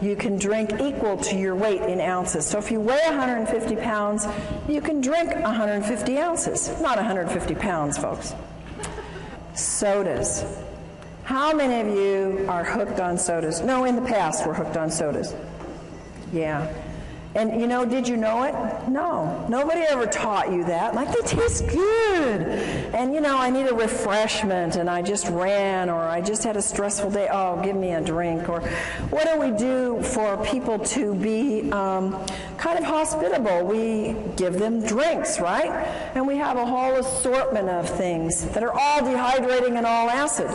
you can drink equal to your weight in ounces. So if you weigh 150 pounds, you can drink 150 ounces, not 150 pounds, folks. Sodas. How many of you are hooked on sodas? No, in the past we're hooked on sodas. Yeah. And you know, did you know it? No. Nobody ever taught you that. Like, they taste good. And you know, I need a refreshment, and I just ran, or I just had a stressful day. Oh, give me a drink. Or what do we do for people to be kind of hospitable? We give them drinks, right? And we have a whole assortment of things that are all dehydrating and all acid.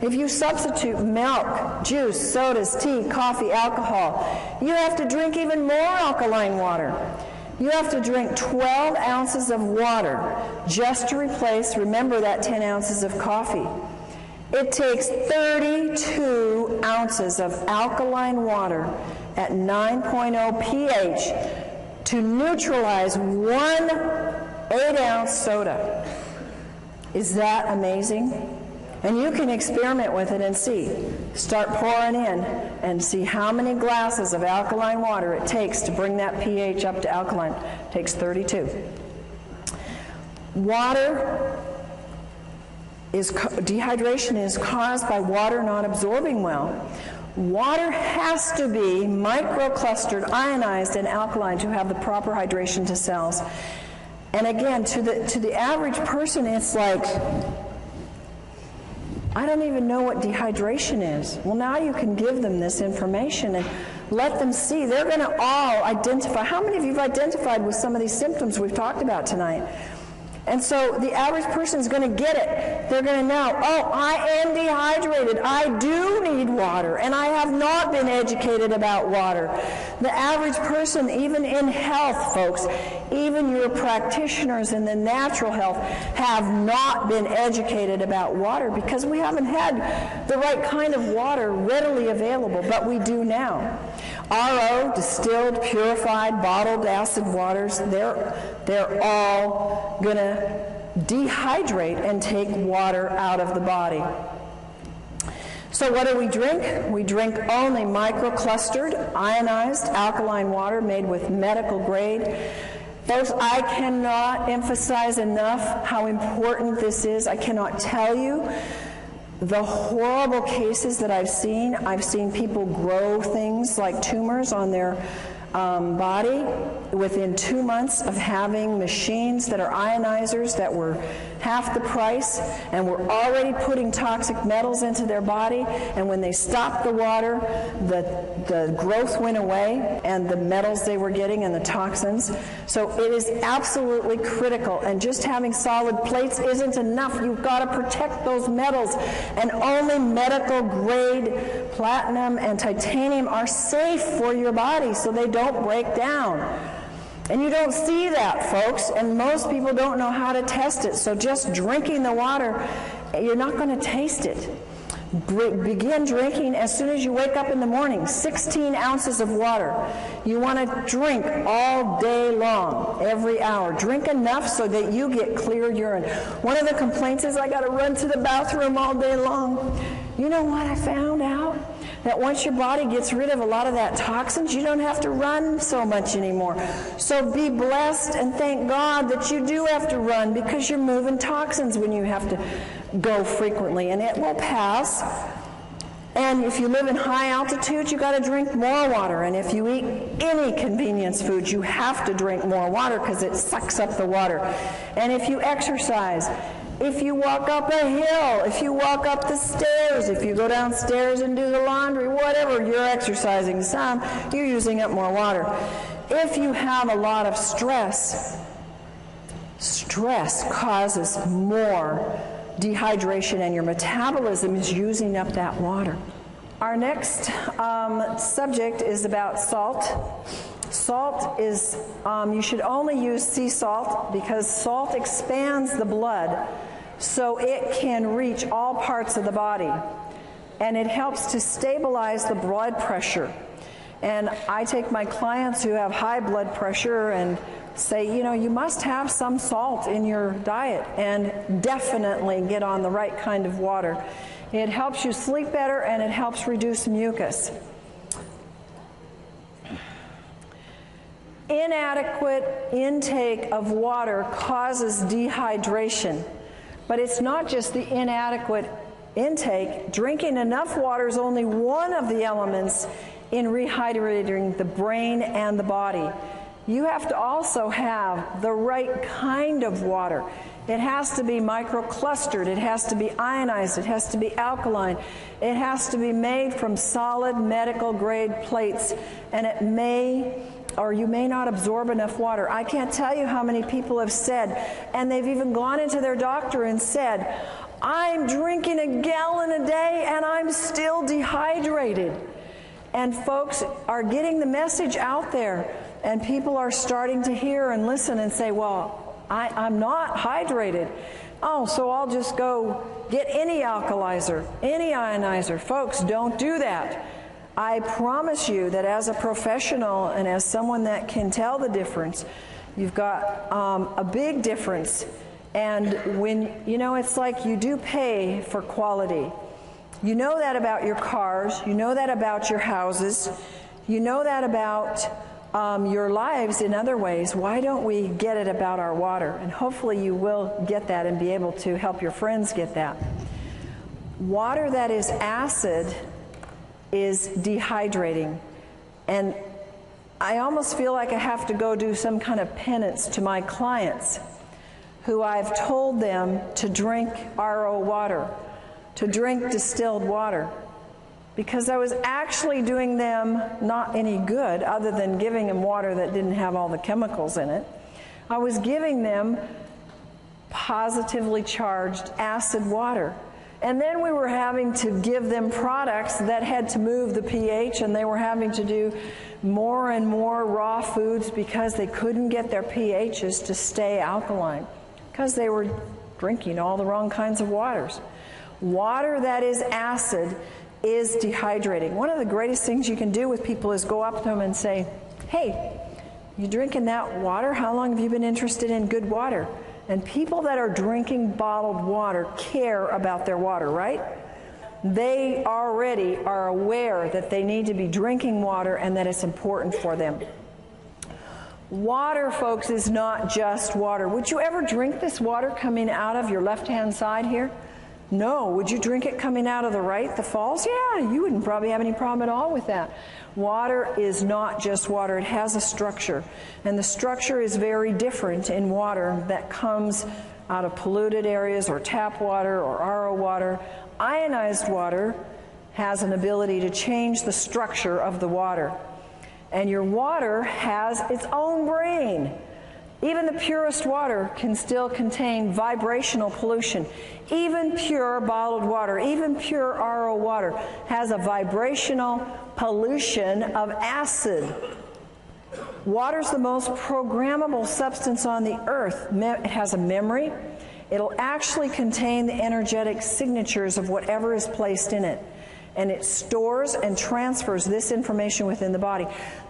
If you substitute milk, juice, sodas, tea, coffee, alcohol, you have to drink even more alkaline water. You have to drink 12 ounces of water just to replace, remember that, 10 ounces of coffee. It takes 32 ounces of alkaline water at 9.0 pH to neutralize 1 8-ounce soda. Is that amazing? And you can experiment with it and see. Start pouring in and see how many glasses of alkaline water it takes to bring that pH up to alkaline. It takes 32. Dehydration is caused by water not absorbing well. Water has to be microclustered, ionized, and alkaline to have the proper hydration to cells. And again, to the average person, it's like, I don't even know what dehydration is. Well, now you can give them this information and let them see. They're going to all identify. How many of you have identified with some of these symptoms we've talked about tonight? And so the average person is going to get it. They're going to know, oh, I am dehydrated. I do need water, and I have not been educated about water. The average person, even in health, folks, even your practitioners in the natural health have not been educated about water because we haven't had the right kind of water readily available, but we do now. RO, distilled, purified, bottled acid waters, they're all going to dehydrate and take water out of the body. So what do we drink? We drink only microclustered, ionized alkaline water made with medical grade. Folks, I cannot emphasize enough how important this is. I cannot tell you the horrible cases that I've seen. I've seen people grow things like tumors on their body within 2 months of having machines that are ionizers that were half the price and were already putting toxic metals into their body, and when they stopped the water, the growth went away and the metals they were getting and the toxins. So it is absolutely critical, and just having solid plates isn't enough. You've got to protect those metals, and only medical grade platinum and titanium are safe for your body so they don't break down. And you don't see that, folks, and most people don't know how to test it. So just drinking the water, you're not going to taste it. Begin drinking as soon as you wake up in the morning, 16 ounces of water. You want to drink all day long, every hour. Drink enough so that you get clear urine. One of the complaints is, I got to run to the bathroom all day long. You know what I found out? That once your body gets rid of a lot of that toxins, you don't have to run so much anymore. So be blessed and thank God that you do have to run, because you're moving toxins when you have to go frequently, and it will pass. And if you live in high altitude, you got to drink more water, and if you eat any convenience food, you have to drink more water because it sucks up the water. And if you exercise, if you walk up a hill, if you walk up the stairs, if you go downstairs and do the laundry, whatever, you're exercising some, you're using up more water. If you have a lot of stress, stress causes more dehydration, and your metabolism is using up that water. Our next subject is about salt. Salt is, you should only use sea salt because salt expands the blood so it can reach all parts of the body, and it helps to stabilize the blood pressure. And I take my clients who have high blood pressure and say, you know, you must have some salt in your diet, and definitely get on the right kind of water. It helps you sleep better, and it helps reduce mucus. Inadequate intake of water causes dehydration, but it's not just the inadequate intake. Drinking enough water is only one of the elements in rehydrating the brain and the body. You have to also have the right kind of water. It has to be microclustered, it has to be ionized, it has to be alkaline, it has to be made from solid medical grade plates, and it may or you may not absorb enough water. I can't tell you how many people have said, and they've even gone into their doctor and said, I'm drinking a gallon a day and I'm still dehydrated. And folks are getting the message out there, and people are starting to hear and listen and say, well, I'm not hydrated. Oh, so I'll just go get any alkalizer, any ionizer. Folks, don't do that. I promise you that as a professional and as someone that can tell the difference, you've got a big difference. And when, you know, it's like you do pay for quality. You know that about your cars, you know that about your houses, you know that about your lives in other ways. Why don't we get it about our water? And hopefully you will get that and be able to help your friends get that. Water that is acid is dehydrating, and I almost feel like I have to go do some kind of penance to my clients who I've told them to drink RO water, to drink distilled water, because I was actually doing them not any good other than giving them water that didn't have all the chemicals in it. I was giving them positively charged acid water. And then we were having to give them products that had to move the pH, and they were having to do more and more raw foods because they couldn't get their pHs to stay alkaline because they were drinking all the wrong kinds of waters. Water that is acid is dehydrating. One of the greatest things you can do with people is go up to them and say, hey, you drinking that water? How long have you been interested in good water? And people that are drinking bottled water care about their water, right? They already are aware that they need to be drinking water and that it's important for them. Water, folks, is not just water. Would you ever drink this water coming out of your left-hand side here? No. Would you drink it coming out of the right, the falls? Yeah, you wouldn't probably have any problem at all with that. Water is not just water. It has a structure. And the structure is very different in water that comes out of polluted areas or tap water or RO water. Ionized water has an ability to change the structure of the water. And your water has its own brain. Even the purest water can still contain vibrational pollution. Even pure bottled water, even pure RO water has a vibrational pollution of acid. Water's the most programmable substance on the earth. It has a memory. It'll actually contain the energetic signatures of whatever is placed in it. And it stores and transfers this information within the body.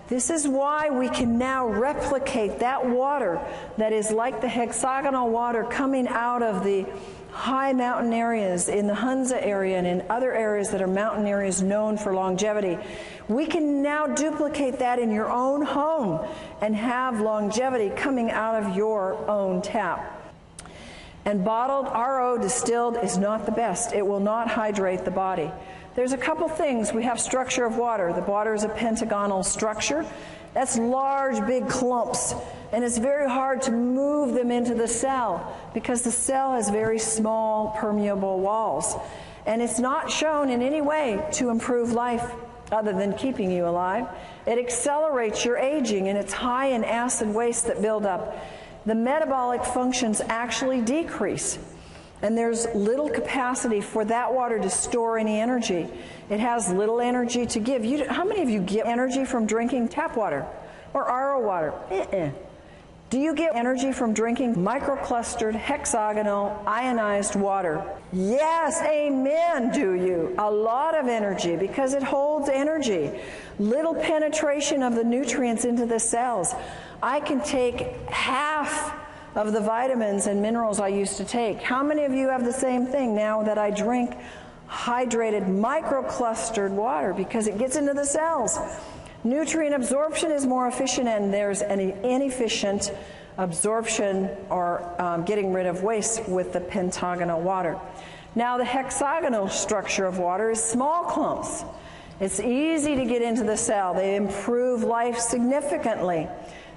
This is why we can now replicate that water that is like the hexagonal water coming out of the high mountain areas in the Hunza area and in other areas that are mountain areas known for longevity. We can now duplicate that in your own home and have longevity coming out of your own tap. And bottled RO distilled is not the best. It will not hydrate the body. There's a couple things. We have structure of water. The water is a pentagonal structure. That's large, big clumps, and it's very hard to move them into the cell because the cell has very small permeable walls. And it's not shown in any way to improve life other than keeping you alive. It accelerates your aging, and it's high in acid waste that build up. The metabolic functions actually decrease. And there's little capacity for that water to store any energy. It has little energy to give. How many of you get energy from drinking tap water or RO water? Do you get energy from drinking microclustered, hexagonal, ionized water? Yes, amen, do you? A lot of energy because it holds energy. Little penetration of the nutrients into the cells. I can take half of the vitamins and minerals I used to take. How many of you have the same thing now that I drink hydrated microclustered water because it gets into the cells? Nutrient absorption is more efficient, and there's an inefficient absorption or getting rid of waste with the pentagonal water. Now the hexagonal structure of water is small clumps. It's easy to get into the cell. They improve life significantly.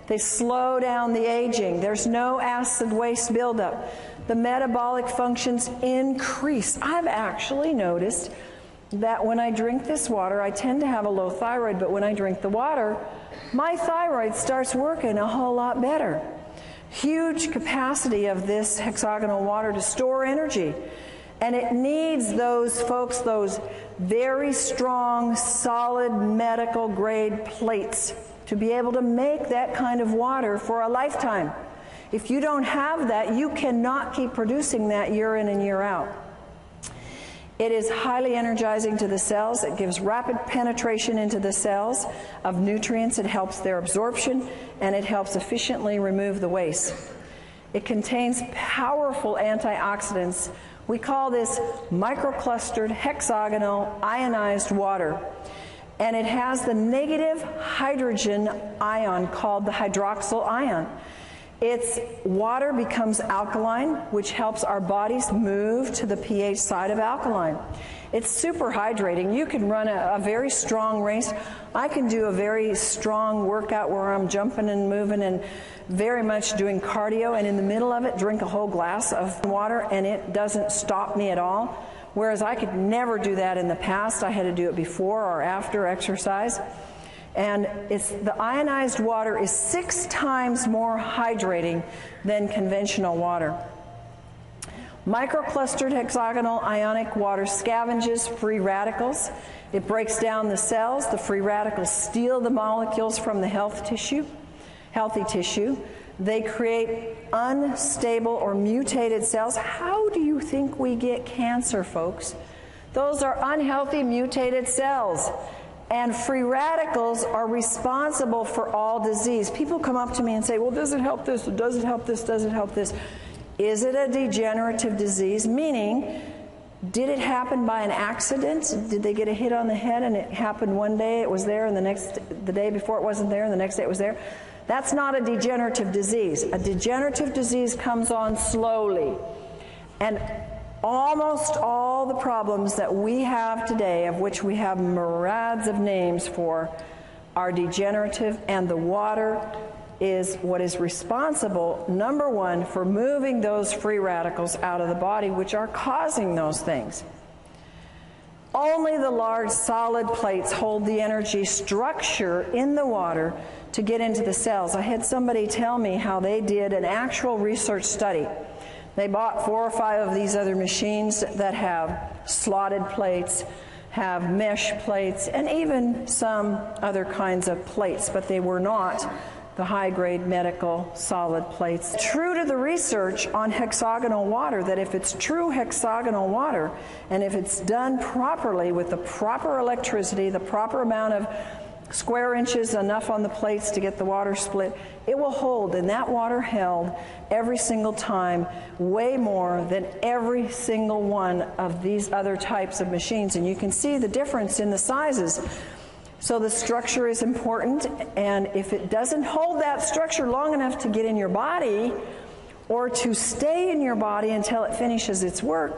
They slow down the aging. There's no acid waste buildup. The metabolic functions increase. I've actually noticed that when I drink this water, I tend to have a low thyroid, but when I drink the water, my thyroid starts working a whole lot better. Huge capacity of this hexagonal water to store energy. And it needs those folks, those very strong, solid medical grade plates to be able to make that kind of water for a lifetime. If you don't have that, you cannot keep producing that year in and year out. It is highly energizing to the cells. It gives rapid penetration into the cells of nutrients. It helps their absorption, and it helps efficiently remove the waste. It contains powerful antioxidants. We call this microclustered, hexagonal, ionized water. And it has the negative hydrogen ion called the hydroxyl ion. Its water becomes alkaline, which helps our bodies move to the pH side of alkaline. It's super hydrating. You can run a very strong race. I can do a very strong workout where I'm jumping and moving and very much doing cardio, and in the middle of it drink a whole glass of water and it doesn't stop me at all. Whereas I could never do that in the past. I had to do it before or after exercise. And the ionized water is 6 times more hydrating than conventional water. Microclustered hexagonal ionic water scavenges free radicals. It breaks down the cells. The free radicals steal the molecules from the healthy tissue. They create unstable or mutated cells. How do you think we get cancer, folks? Those are unhealthy mutated cells. And free radicals are responsible for all disease. People come up to me and say, well, does it help this? Does it help this? Does it help this? Is it a degenerative disease? Meaning, did it happen by an accident? Did they get a hit on the head and it happened one day it was there and the day before it wasn't there and the next day it was there? That's not a degenerative disease. A degenerative disease comes on slowly. And almost all the problems that we have today, of which we have myriads of names for, are degenerative, and the water is what is responsible, number one, for moving those free radicals out of the body, which are causing those things. Only the large solid plates hold the energy structure in the water to get into the cells. I had somebody tell me how they did an actual research study. They bought 4 or 5 of these other machines that have slotted plates, have mesh plates, and even some other kinds of plates, but they were not the high-grade medical solid plates. True to the research on hexagonal water, that if it's true hexagonal water, and if it's done properly with the proper electricity, the proper amount of square inches, enough on the plates to get the water split, it will hold, and that water held every single time way more than every single one of these other types of machines. And you can see the difference in the sizes. So the structure is important, and if it doesn't hold that structure long enough to get in your body or to stay in your body until it finishes its work,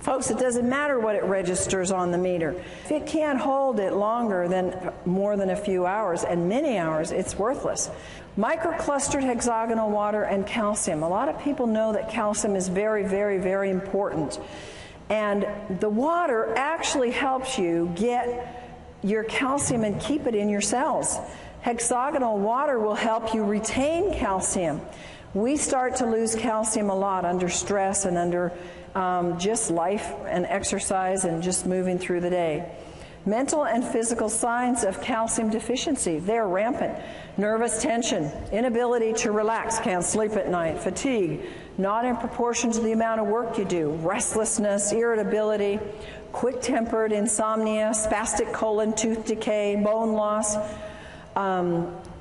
folks, it doesn't matter what it registers on the meter. If it can't hold it longer than more than a few hours, and many hours, it's worthless. Microclustered hexagonal water and calcium. A lot of people know that calcium is very, very, very important. And the water actually helps you get your calcium and keep it in your cells. Hexagonal water will help you retain calcium. We start to lose calcium a lot under stress and under just life and exercise and just moving through the day. Mental and physical signs of calcium deficiency, they're rampant. Nervous tension, inability to relax, can't sleep at night, fatigue, not in proportion to the amount of work you do, restlessness, irritability, quick-tempered, insomnia, spastic colon, tooth decay, bone loss,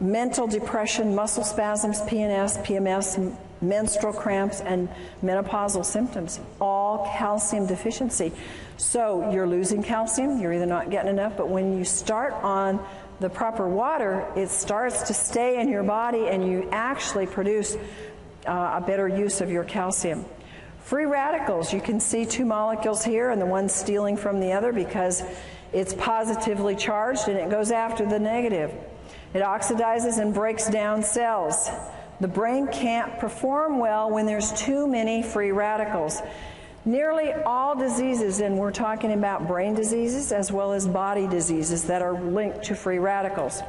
mental depression, muscle spasms, PNS, PMS, menstrual cramps, and menopausal symptoms, all calcium deficiency. So you're losing calcium, you're either not getting enough, but when you start on the proper water, it starts to stay in your body and you actually produce a better use of your calcium. Free radicals, you can see two molecules here and the one stealing from the other because it's positively charged and it goes after the negative. It oxidizes and breaks down cells. The brain can't perform well when there's too many free radicals. Nearly all diseases, and we're talking about brain diseases as well as body diseases that are linked to free radicals,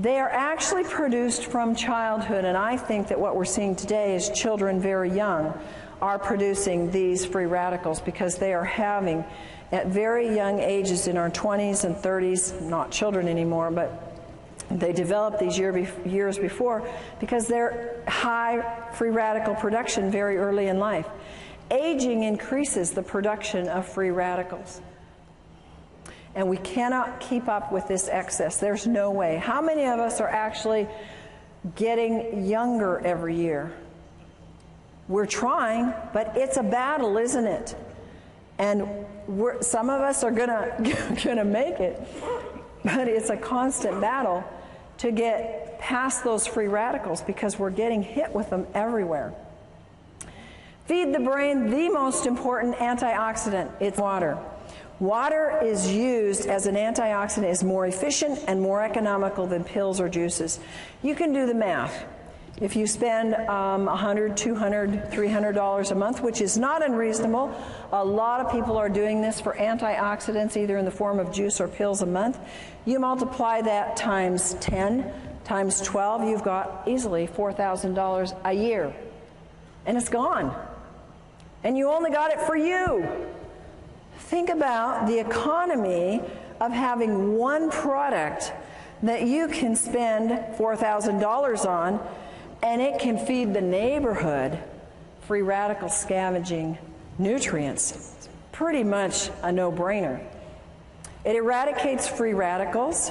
they are actually produced from childhood, and I think that what we're seeing today is children very young are producing these free radicals because they are having, at very young ages in our 20s and 30s, not children anymore, but they developed these years before because they're high free radical production very early in life. Aging increases the production of free radicals. And we cannot keep up with this excess. There's no way. How many of us are actually getting younger every year? We're trying, but it's a battle, isn't it? And some of us are gonna make it, but it's a constant battle to get past those free radicals because we're getting hit with them everywhere. Feed the brain the most important antioxidant, it's water. Water is used as an antioxidant, is more efficient and more economical than pills or juices. You can do the math. If you spend $100, $200, $300 a month, which is not unreasonable, a lot of people are doing this for antioxidants, either in the form of juice or pills a month. You multiply that times 10, times 12, you've got easily $4,000 a year. And it's gone. And you only got it for you. Think about the economy of having one product that you can spend $4,000 on, and it can feed the neighborhood free radical scavenging nutrients. It's pretty much a no-brainer. It eradicates free radicals.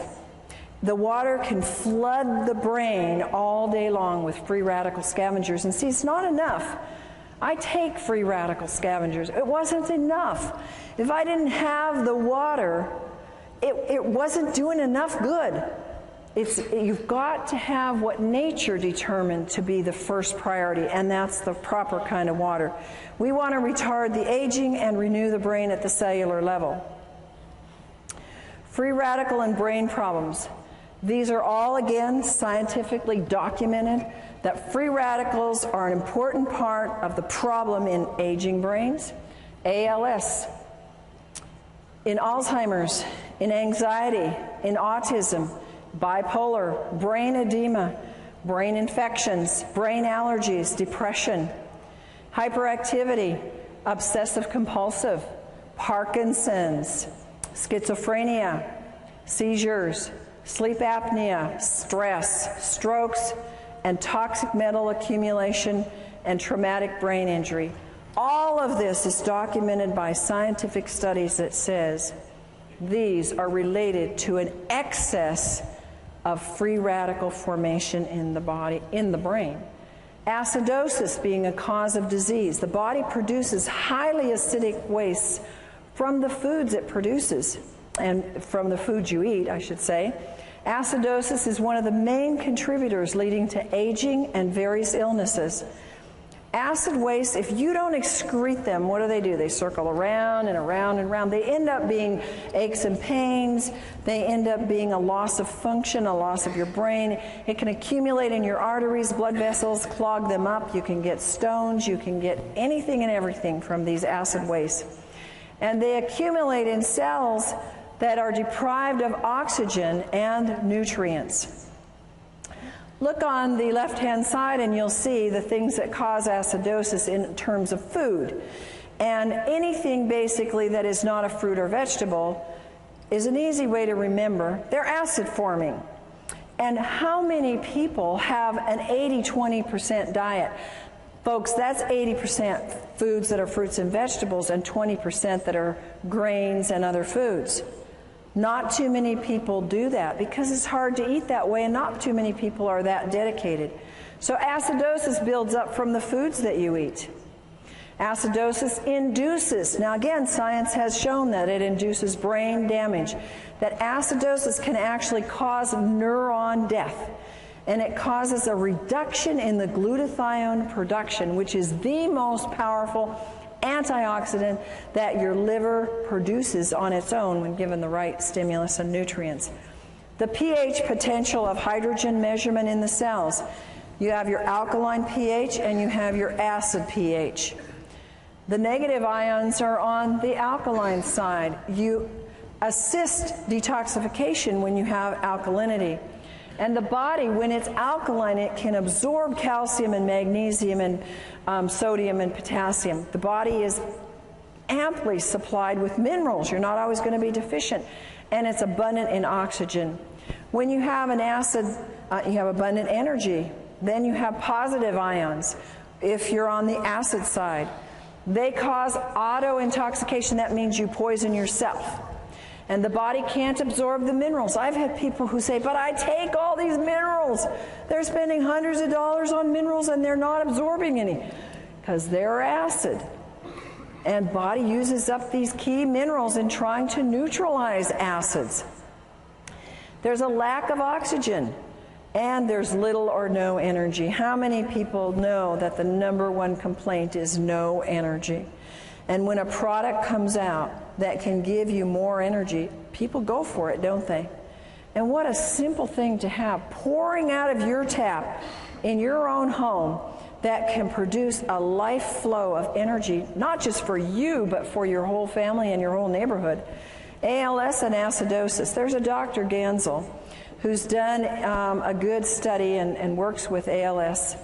The water can flood the brain all day long with free radical scavengers. And see, it's not enough. I take free radical scavengers. It wasn't enough. If I didn't have the water, it wasn't doing enough good. You've got to have what nature determined to be the first priority, and that's the proper kind of water. We want to retard the aging and renew the brain at the cellular level. Free radical and brain problems. These are all, again, scientifically documented that free radicals are an important part of the problem in aging brains, ALS, in Alzheimer's, in anxiety, in autism, bipolar, brain edema, brain infections, brain allergies, depression, hyperactivity, obsessive compulsive, Parkinson's, schizophrenia, seizures, sleep apnea, stress, strokes, and toxic metal accumulation and traumatic brain injury. All of this is documented by scientific studies that says these are related to an excess of free radical formation in the body, in the brain. Acidosis being a cause of disease. The body produces highly acidic wastes from the foods it produces, and from the foods you eat, I should say. Acidosis is one of the main contributors leading to aging and various illnesses. Acid waste, if you don't excrete them, what do? They circle around and around and around. They end up being aches and pains. They end up being a loss of function, a loss of your brain. It can accumulate in your arteries, blood vessels, clog them up. You can get stones. You can get anything and everything from these acid wastes. And they accumulate in cells that are deprived of oxygen and nutrients. Look on the left-hand side and you'll see the things that cause acidosis in terms of food. And anything basically that is not a fruit or vegetable is an easy way to remember. They're acid forming. And how many people have an 80-20% diet? Folks, that's 80% foods that are fruits and vegetables and 20% that are grains and other foods. Not too many people do that because it's hard to eat that way and not too many people are that dedicated. So acidosis builds up from the foods that you eat. Acidosis induces, now again, science has shown that it induces brain damage, that acidosis can actually cause neuron death, and it causes a reduction in the glutathione production, which is the most powerful antioxidant that your liver produces on its own when given the right stimulus and nutrients. The pH potential of hydrogen measurement in the cells. You have your alkaline pH and you have your acid pH. The negative ions are on the alkaline side. You assist detoxification when you have alkalinity. And the body, when it's alkaline, it can absorb calcium and magnesium and sodium and potassium. The body is amply supplied with minerals. You're not always going to be deficient. And it's abundant in oxygen. When you have an acid, you have abundant energy. Then you have positive ions if you're on the acid side. They cause auto-intoxication. That means you poison yourself. And the body can't absorb the minerals. I've had people who say, but I take all these minerals. They're spending hundreds of dollars on minerals and they're not absorbing any because they're acid. And body uses up these key minerals in trying to neutralize acids. There's a lack of oxygen and there's little or no energy. How many people know that the #1 complaint is no energy? And when a product comes out that can give you more energy, people go for it, don't they? And what a simple thing to have, pouring out of your tap in your own home that can produce a life flow of energy, not just for you, but for your whole family and your whole neighborhood. ALS and acidosis. There's a Dr. Gansel who's done a good study and works with ALS.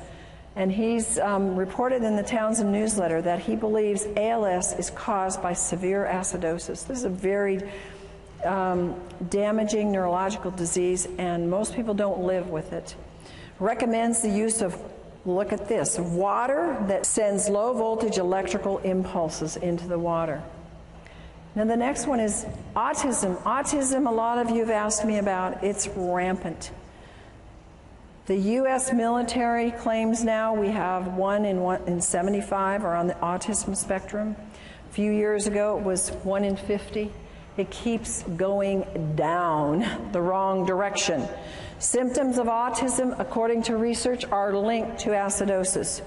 And he's reported in the Townsend newsletter that he believes ALS is caused by severe acidosis. This is a very damaging neurological disease, and most people don't live with it. Recommends the use of, look at this, water that sends low voltage electrical impulses into the water. Now the next one is autism. Autism, a lot of you have asked me about, it's rampant. The US military claims now we have one in 75 are on the autism spectrum. A few years ago it was 1 in 50. It keeps going down the wrong direction. Symptoms of autism, according to research, are linked to acidosis.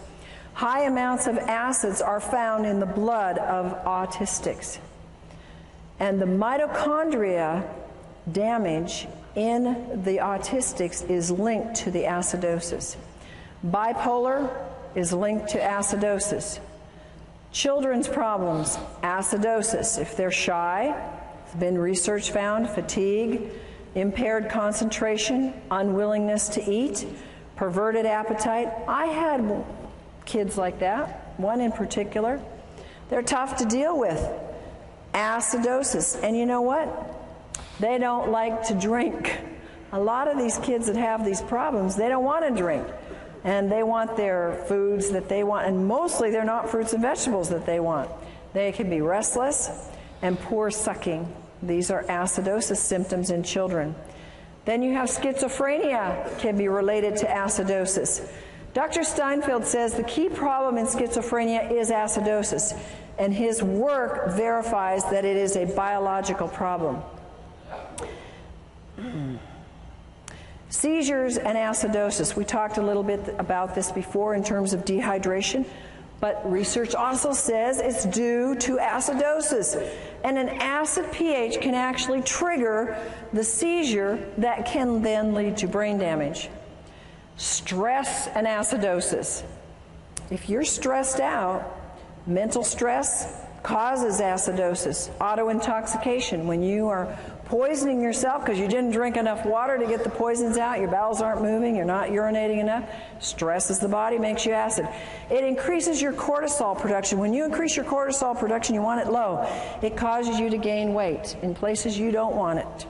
High amounts of acids are found in the blood of autistics. And the mitochondria damage in the autistics is linked to the acidosis. Bipolar is linked to acidosis. Children's problems, acidosis. If they're shy, there's been research found, fatigue, impaired concentration, unwillingness to eat, perverted appetite. I had kids like that, one in particular. They're tough to deal with. Acidosis. And you know what? They don't like to drink. A lot of these kids that have these problems, they don't want to drink. And they want their foods that they want, and mostly they're not fruits and vegetables that they want. They can be restless and poor sucking. These are acidosis symptoms in children. Then you have schizophrenia, can be related to acidosis. Dr. Steinfeld says the key problem in schizophrenia is acidosis, and his work verifies that it is a biological problem. Seizures and acidosis. We talked a little bit about this before in terms of dehydration, but research also says it's due to acidosis. And an acid pH can actually trigger the seizure that can then lead to brain damage. Stress and acidosis. If you're stressed out, mental stress causes acidosis. Auto-intoxication, when you are poisoning yourself because you didn't drink enough water to get the poisons out, your bowels aren't moving, you're not urinating enough, stresses the body, makes you acid. It increases your cortisol production. When you increase your cortisol production, you want it low. It causes you to gain weight in places you don't want it.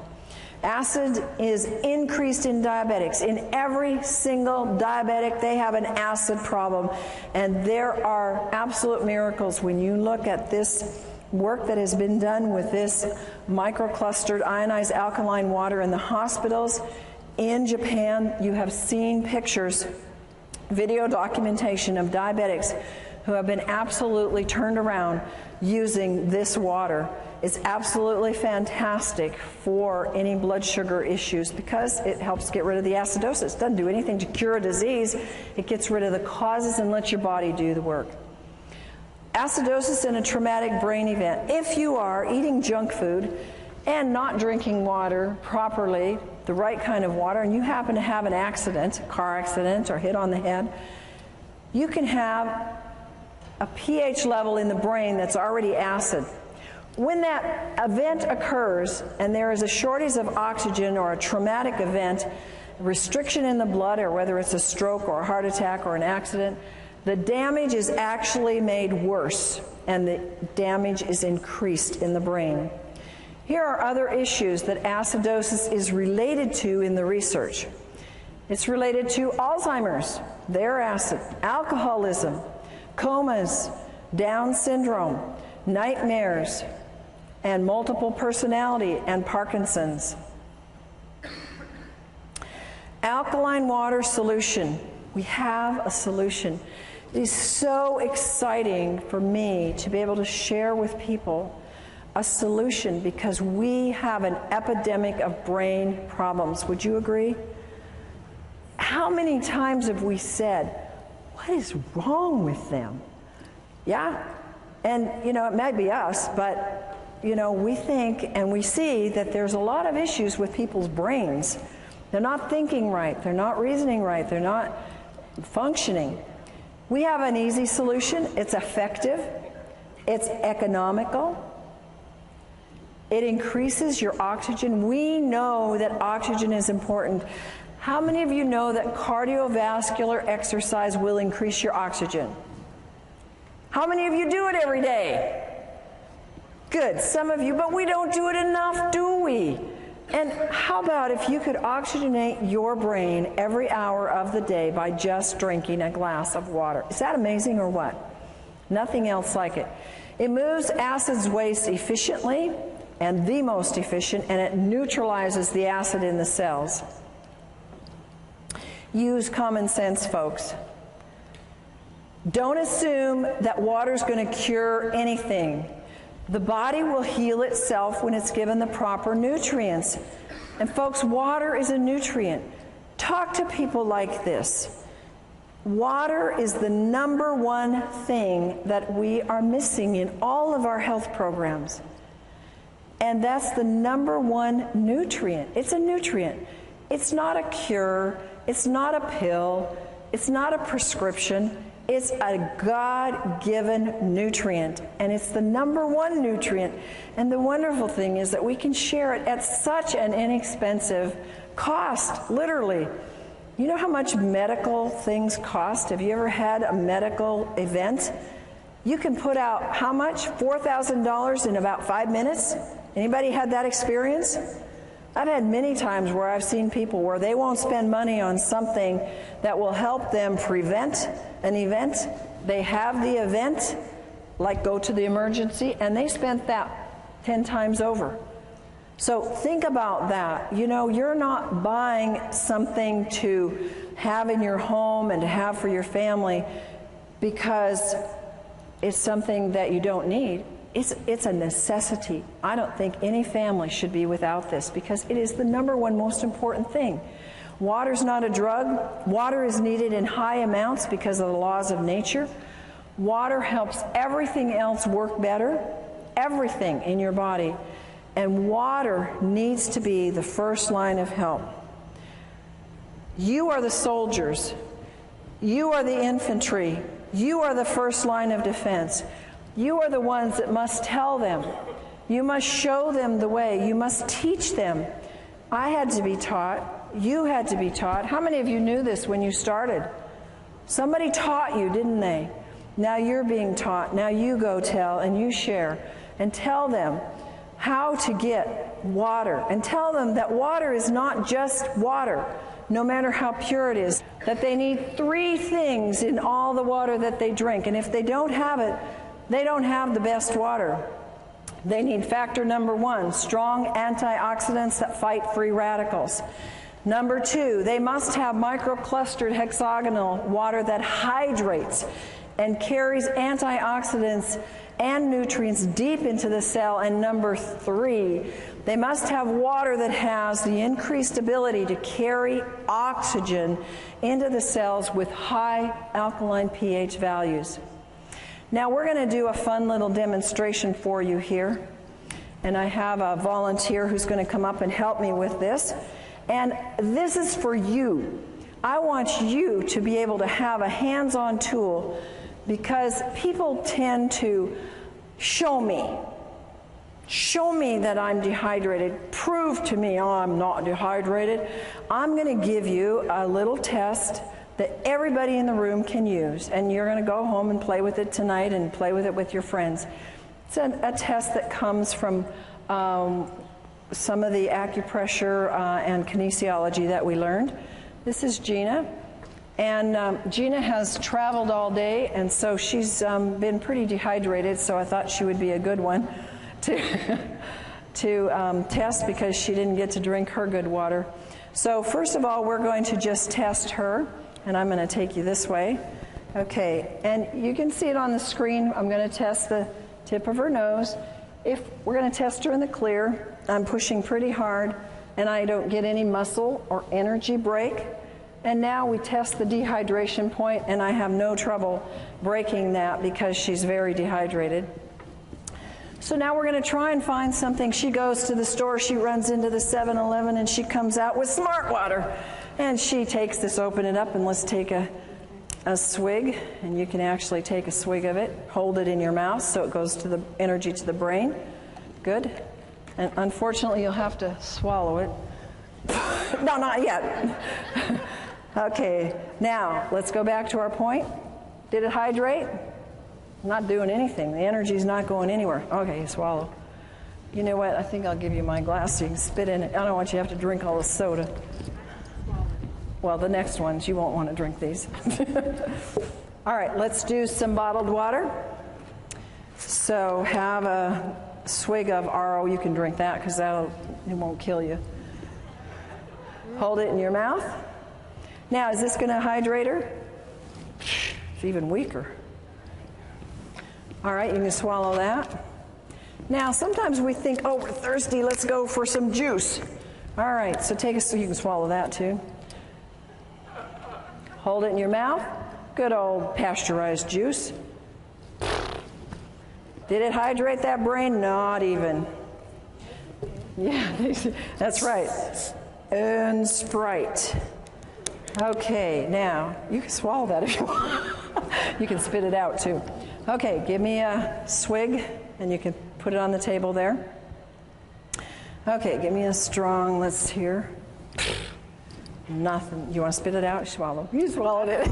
Acid is increased in diabetics. In every single diabetic, they have an acid problem. And there are absolute miracles when you look at this work that has been done with this microclustered ionized alkaline water in the hospitals in Japan. You have seen pictures, video documentation of diabetics who have been absolutely turned around using this water. It's absolutely fantastic for any blood sugar issues because it helps get rid of the acidosis. It doesn't do anything to cure a disease. It gets rid of the causes and lets your body do the work. Acidosis and a traumatic brain event. If you are eating junk food and not drinking water properly, the right kind of water, and you happen to have an accident, a car accident or hit on the head, you can have a pH level in the brain that's already acid. When that event occurs and there is a shortage of oxygen or a traumatic event, restriction in the blood, or whether it's a stroke or a heart attack or an accident, the damage is actually made worse, and the damage is increased in the brain. Here are other issues that acidosis is related to in the research. It's related to Alzheimer's, their acid, alcoholism, comas, Down syndrome, nightmares, and multiple personality and Parkinson's. Alkaline water solution. We have a solution. It is so exciting for me to be able to share with people a solution because we have an epidemic of brain problems. Would you agree? How many times have we said, what is wrong with them? Yeah, and you know, it might be us, but you know, we think and we see that there's a lot of issues with people's brains. They're not thinking right, they're not reasoning right, they're not functioning. We have an easy solution. It's effective, it's economical, it increases your oxygen. We know that oxygen is important. How many of you know that cardiovascular exercise will increase your oxygen? How many of you do it every day? Good, some of you, but we don't do it enough, do we? And how about if you could oxygenate your brain every hour of the day by just drinking a glass of water? Is that amazing or what? Nothing else like it. It moves acids waste efficiently and the most efficient, and it neutralizes the acid in the cells. Use common sense, folks. Don't assume that water is going to cure anything. The body will heal itself when it's given the proper nutrients. And folks, water is a nutrient. Talk to people like this. Water is the #1 thing that we are missing in all of our health programs. And that's the #1 nutrient. It's a nutrient. It's not a cure. It's not a pill. It's not a prescription. It's a God-given nutrient, and it's the #1 nutrient. And the wonderful thing is that we can share it at such an inexpensive cost, literally. You know how much medical things cost? Have you ever had a medical event? You can put out how much? $4,000 in about 5 minutes? Anybody had that experience? I've had many times where I've seen people where they won't spend money on something that will help them prevent an event. They have the event, like go to the emergency, and they spent that 10 times over. So think about that. You know, you're not buying something to have in your home and to have for your family because it's something that you don't need. It's a necessity. I don't think any family should be without this because it is the #1 most important thing. Water's not a drug. Water is needed in high amounts because of the laws of nature. Water helps everything else work better, everything in your body. And water needs to be the first line of help. You are the soldiers. You are the infantry. You are the first line of defense. You are the ones that must tell them. You must show them the way. You must teach them. I had to be taught. You had to be taught. How many of you knew this when you started? Somebody taught you, didn't they? Now you're being taught. Now you go tell and you share and tell them how to get water and tell them that water is not just water, no matter how pure it is, that they need 3 things in all the water that they drink. And if they don't have it, they don't have the best water. They need factor #1, strong antioxidants that fight free radicals. #2, they must have microclustered hexagonal water that hydrates and carries antioxidants and nutrients deep into the cell. And #3, they must have water that has the increased ability to carry oxygen into the cells with high alkaline pH values. Now we're going to do a fun little demonstration for you here, and I have a volunteer who's going to come up and help me with this, and this is for you. I want you to be able to have a hands-on tool because people tend to show me that I'm dehydrated, prove to me I'm not dehydrated. I'm going to give you a little test that everybody in the room can use, and you're going to go home and play with it tonight and play with it with your friends. It's a test that comes from some of the acupressure and kinesiology that we learned. This is Gina, and Gina has traveled all day, and so she's been pretty dehydrated, so I thought she would be a good one to, test because she didn't get to drink her good water. So first of all, we're going to just test her. And I'm going to take you this way. Okay, and you can see it on the screen. I'm going to test the tip of her nose. If we're going to test her in the clear, I'm pushing pretty hard, and I don't get any muscle or energy break. And now we test the dehydration point, and I have no trouble breaking that because she's very dehydrated. So now we're going to try and find something. She goes to the store, she runs into the 7-Eleven, and she comes out with Smart Water. And she takes this, open it up, and let's take a swig. And you can actually take a swig of it, hold it in your mouth so it goes to the energy to the brain. Good. And unfortunately, you'll have to swallow it. No, not yet. Okay, now let's go back to our point. Did it hydrate? Not doing anything. The energy's not going anywhere. Okay, you swallow. You know what? I think I'll give you my glass so you can spit in it. I don't want you to have to drink all the soda. Well, the next ones, you won't want to drink these. All right, let's do some bottled water. So have a swig of RO. You can drink that because it won't kill you. Hold it in your mouth. Now, is this going to hydrate her? It's even weaker. All right, you can swallow that. Now, sometimes we think, oh, we're thirsty, let's go for some juice. All right, so take a sip, you can swallow that too. Hold it in your mouth. Good old pasteurized juice. Did it hydrate that brain? Not even. Yeah, that's right. And Sprite. Okay, now, you can swallow that if you want. You can spit it out too. Okay, give me a swig, and you can put it on the table there. Okay, give me a strong, let's hear. Nothing. You want to spit it out? Swallow. You swallowed it.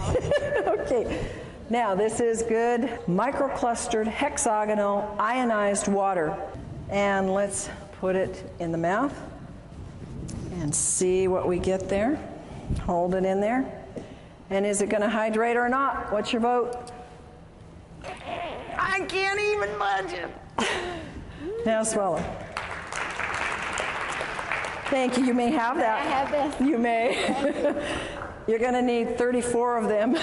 Okay. Now, this is good microclustered hexagonal ionized water. And let's put it in the mouth and see what we get there. Hold it in there. And is it going to hydrate or not? What's your vote? I can't even budge it. Now swallow. Thank you. You may have that. I have this. You may. You're going to need 34 of them.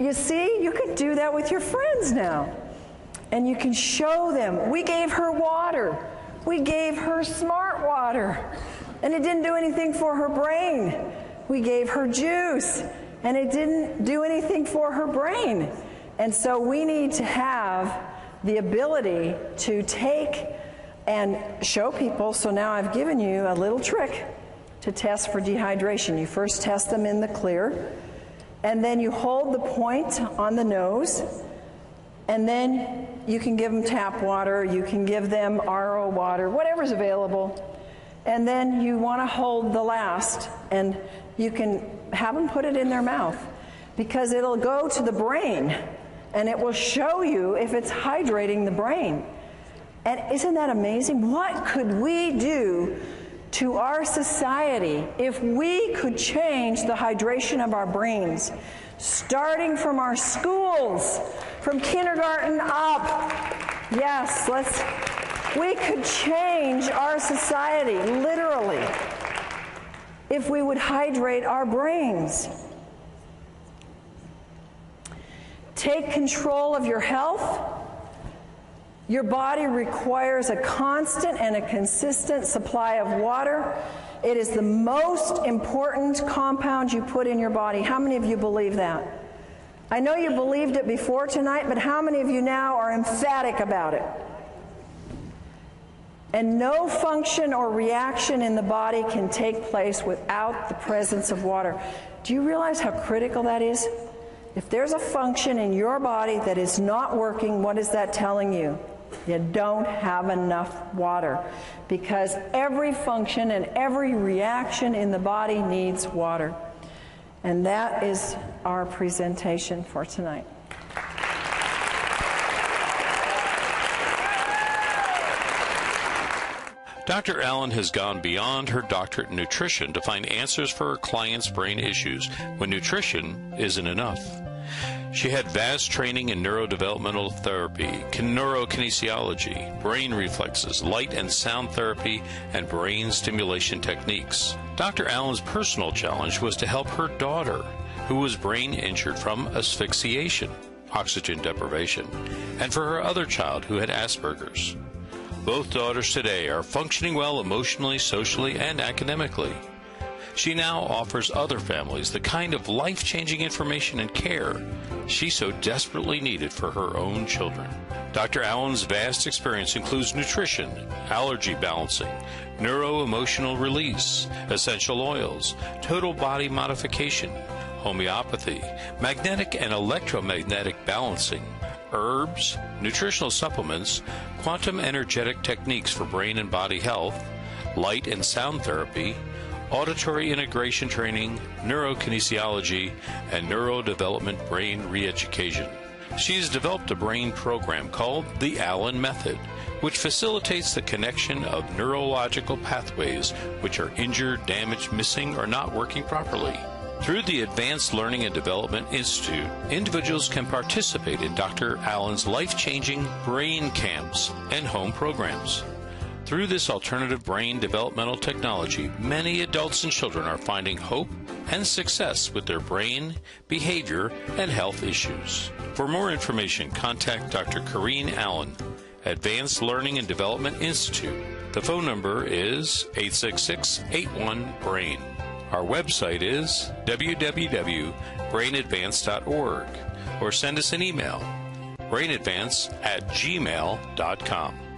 You see, you can do that with your friends now. And you can show them. We gave her water. We gave her smart water. And it didn't do anything for her brain. We gave her juice. And it didn't do anything for her brain. And so we need to have the ability to take and show people. So now I've given you a little trick to test for dehydration. You first test them in the clear, and then you hold the point on the nose, and then you can give them tap water, you can give them RO water, whatever's available. And then you want to hold the last, and you can have them put it in their mouth, because it'll go to the brain, and it will show you if it's hydrating the brain. And isn't that amazing? What could we do to our society if we could change the hydration of our brains, starting from our schools, from kindergarten up? Yes, we could change our society, literally, if we would hydrate our brains. Take control of your health. Your body requires a constant and a consistent supply of water. It is the most important compound you put in your body. How many of you believe that? I know you believed it before tonight, but how many of you now are emphatic about it? And no function or reaction in the body can take place without the presence of water. Do you realize how critical that is? If there's a function in your body that is not working, what is that telling you? You don't have enough water, because every function and every reaction in the body needs water. And that is our presentation for tonight. Dr. Allen has gone beyond her doctorate in nutrition to find answers for her clients' brain issues when nutrition isn't enough. She had vast training in neurodevelopmental therapy, neurokinesiology, brain reflexes, light and sound therapy, and brain stimulation techniques. Dr. Allen's personal challenge was to help her daughter, who was brain injured from asphyxiation, oxygen deprivation, and for her other child who had Asperger's. Both daughters today are functioning well emotionally, socially, and academically. She now offers other families the kind of life-changing information and care she so desperately needed for her own children. Dr. Allen's vast experience includes nutrition, allergy balancing, neuro-emotional release, essential oils, total body modification, homeopathy, magnetic and electromagnetic balancing, herbs, nutritional supplements, quantum energetic techniques for brain and body health, light and sound therapy, auditory integration training, neurokinesiology, and neurodevelopment brain reeducation. She has developed a brain program called the Allen Method, which facilitates the connection of neurological pathways which are injured, damaged, missing, or not working properly. Through the Advanced Learning and Development Institute, individuals can participate in Dr. Allen's life-changing brain camps and home programs. Through this alternative brain developmental technology, many adults and children are finding hope and success with their brain, behavior, and health issues. For more information, contact Dr. Corinne Allen, Advanced Learning and Development Institute. The phone number is 866-81-BRAIN. Our website is www.brainadvance.org or send us an email, brainadvance@gmail.com.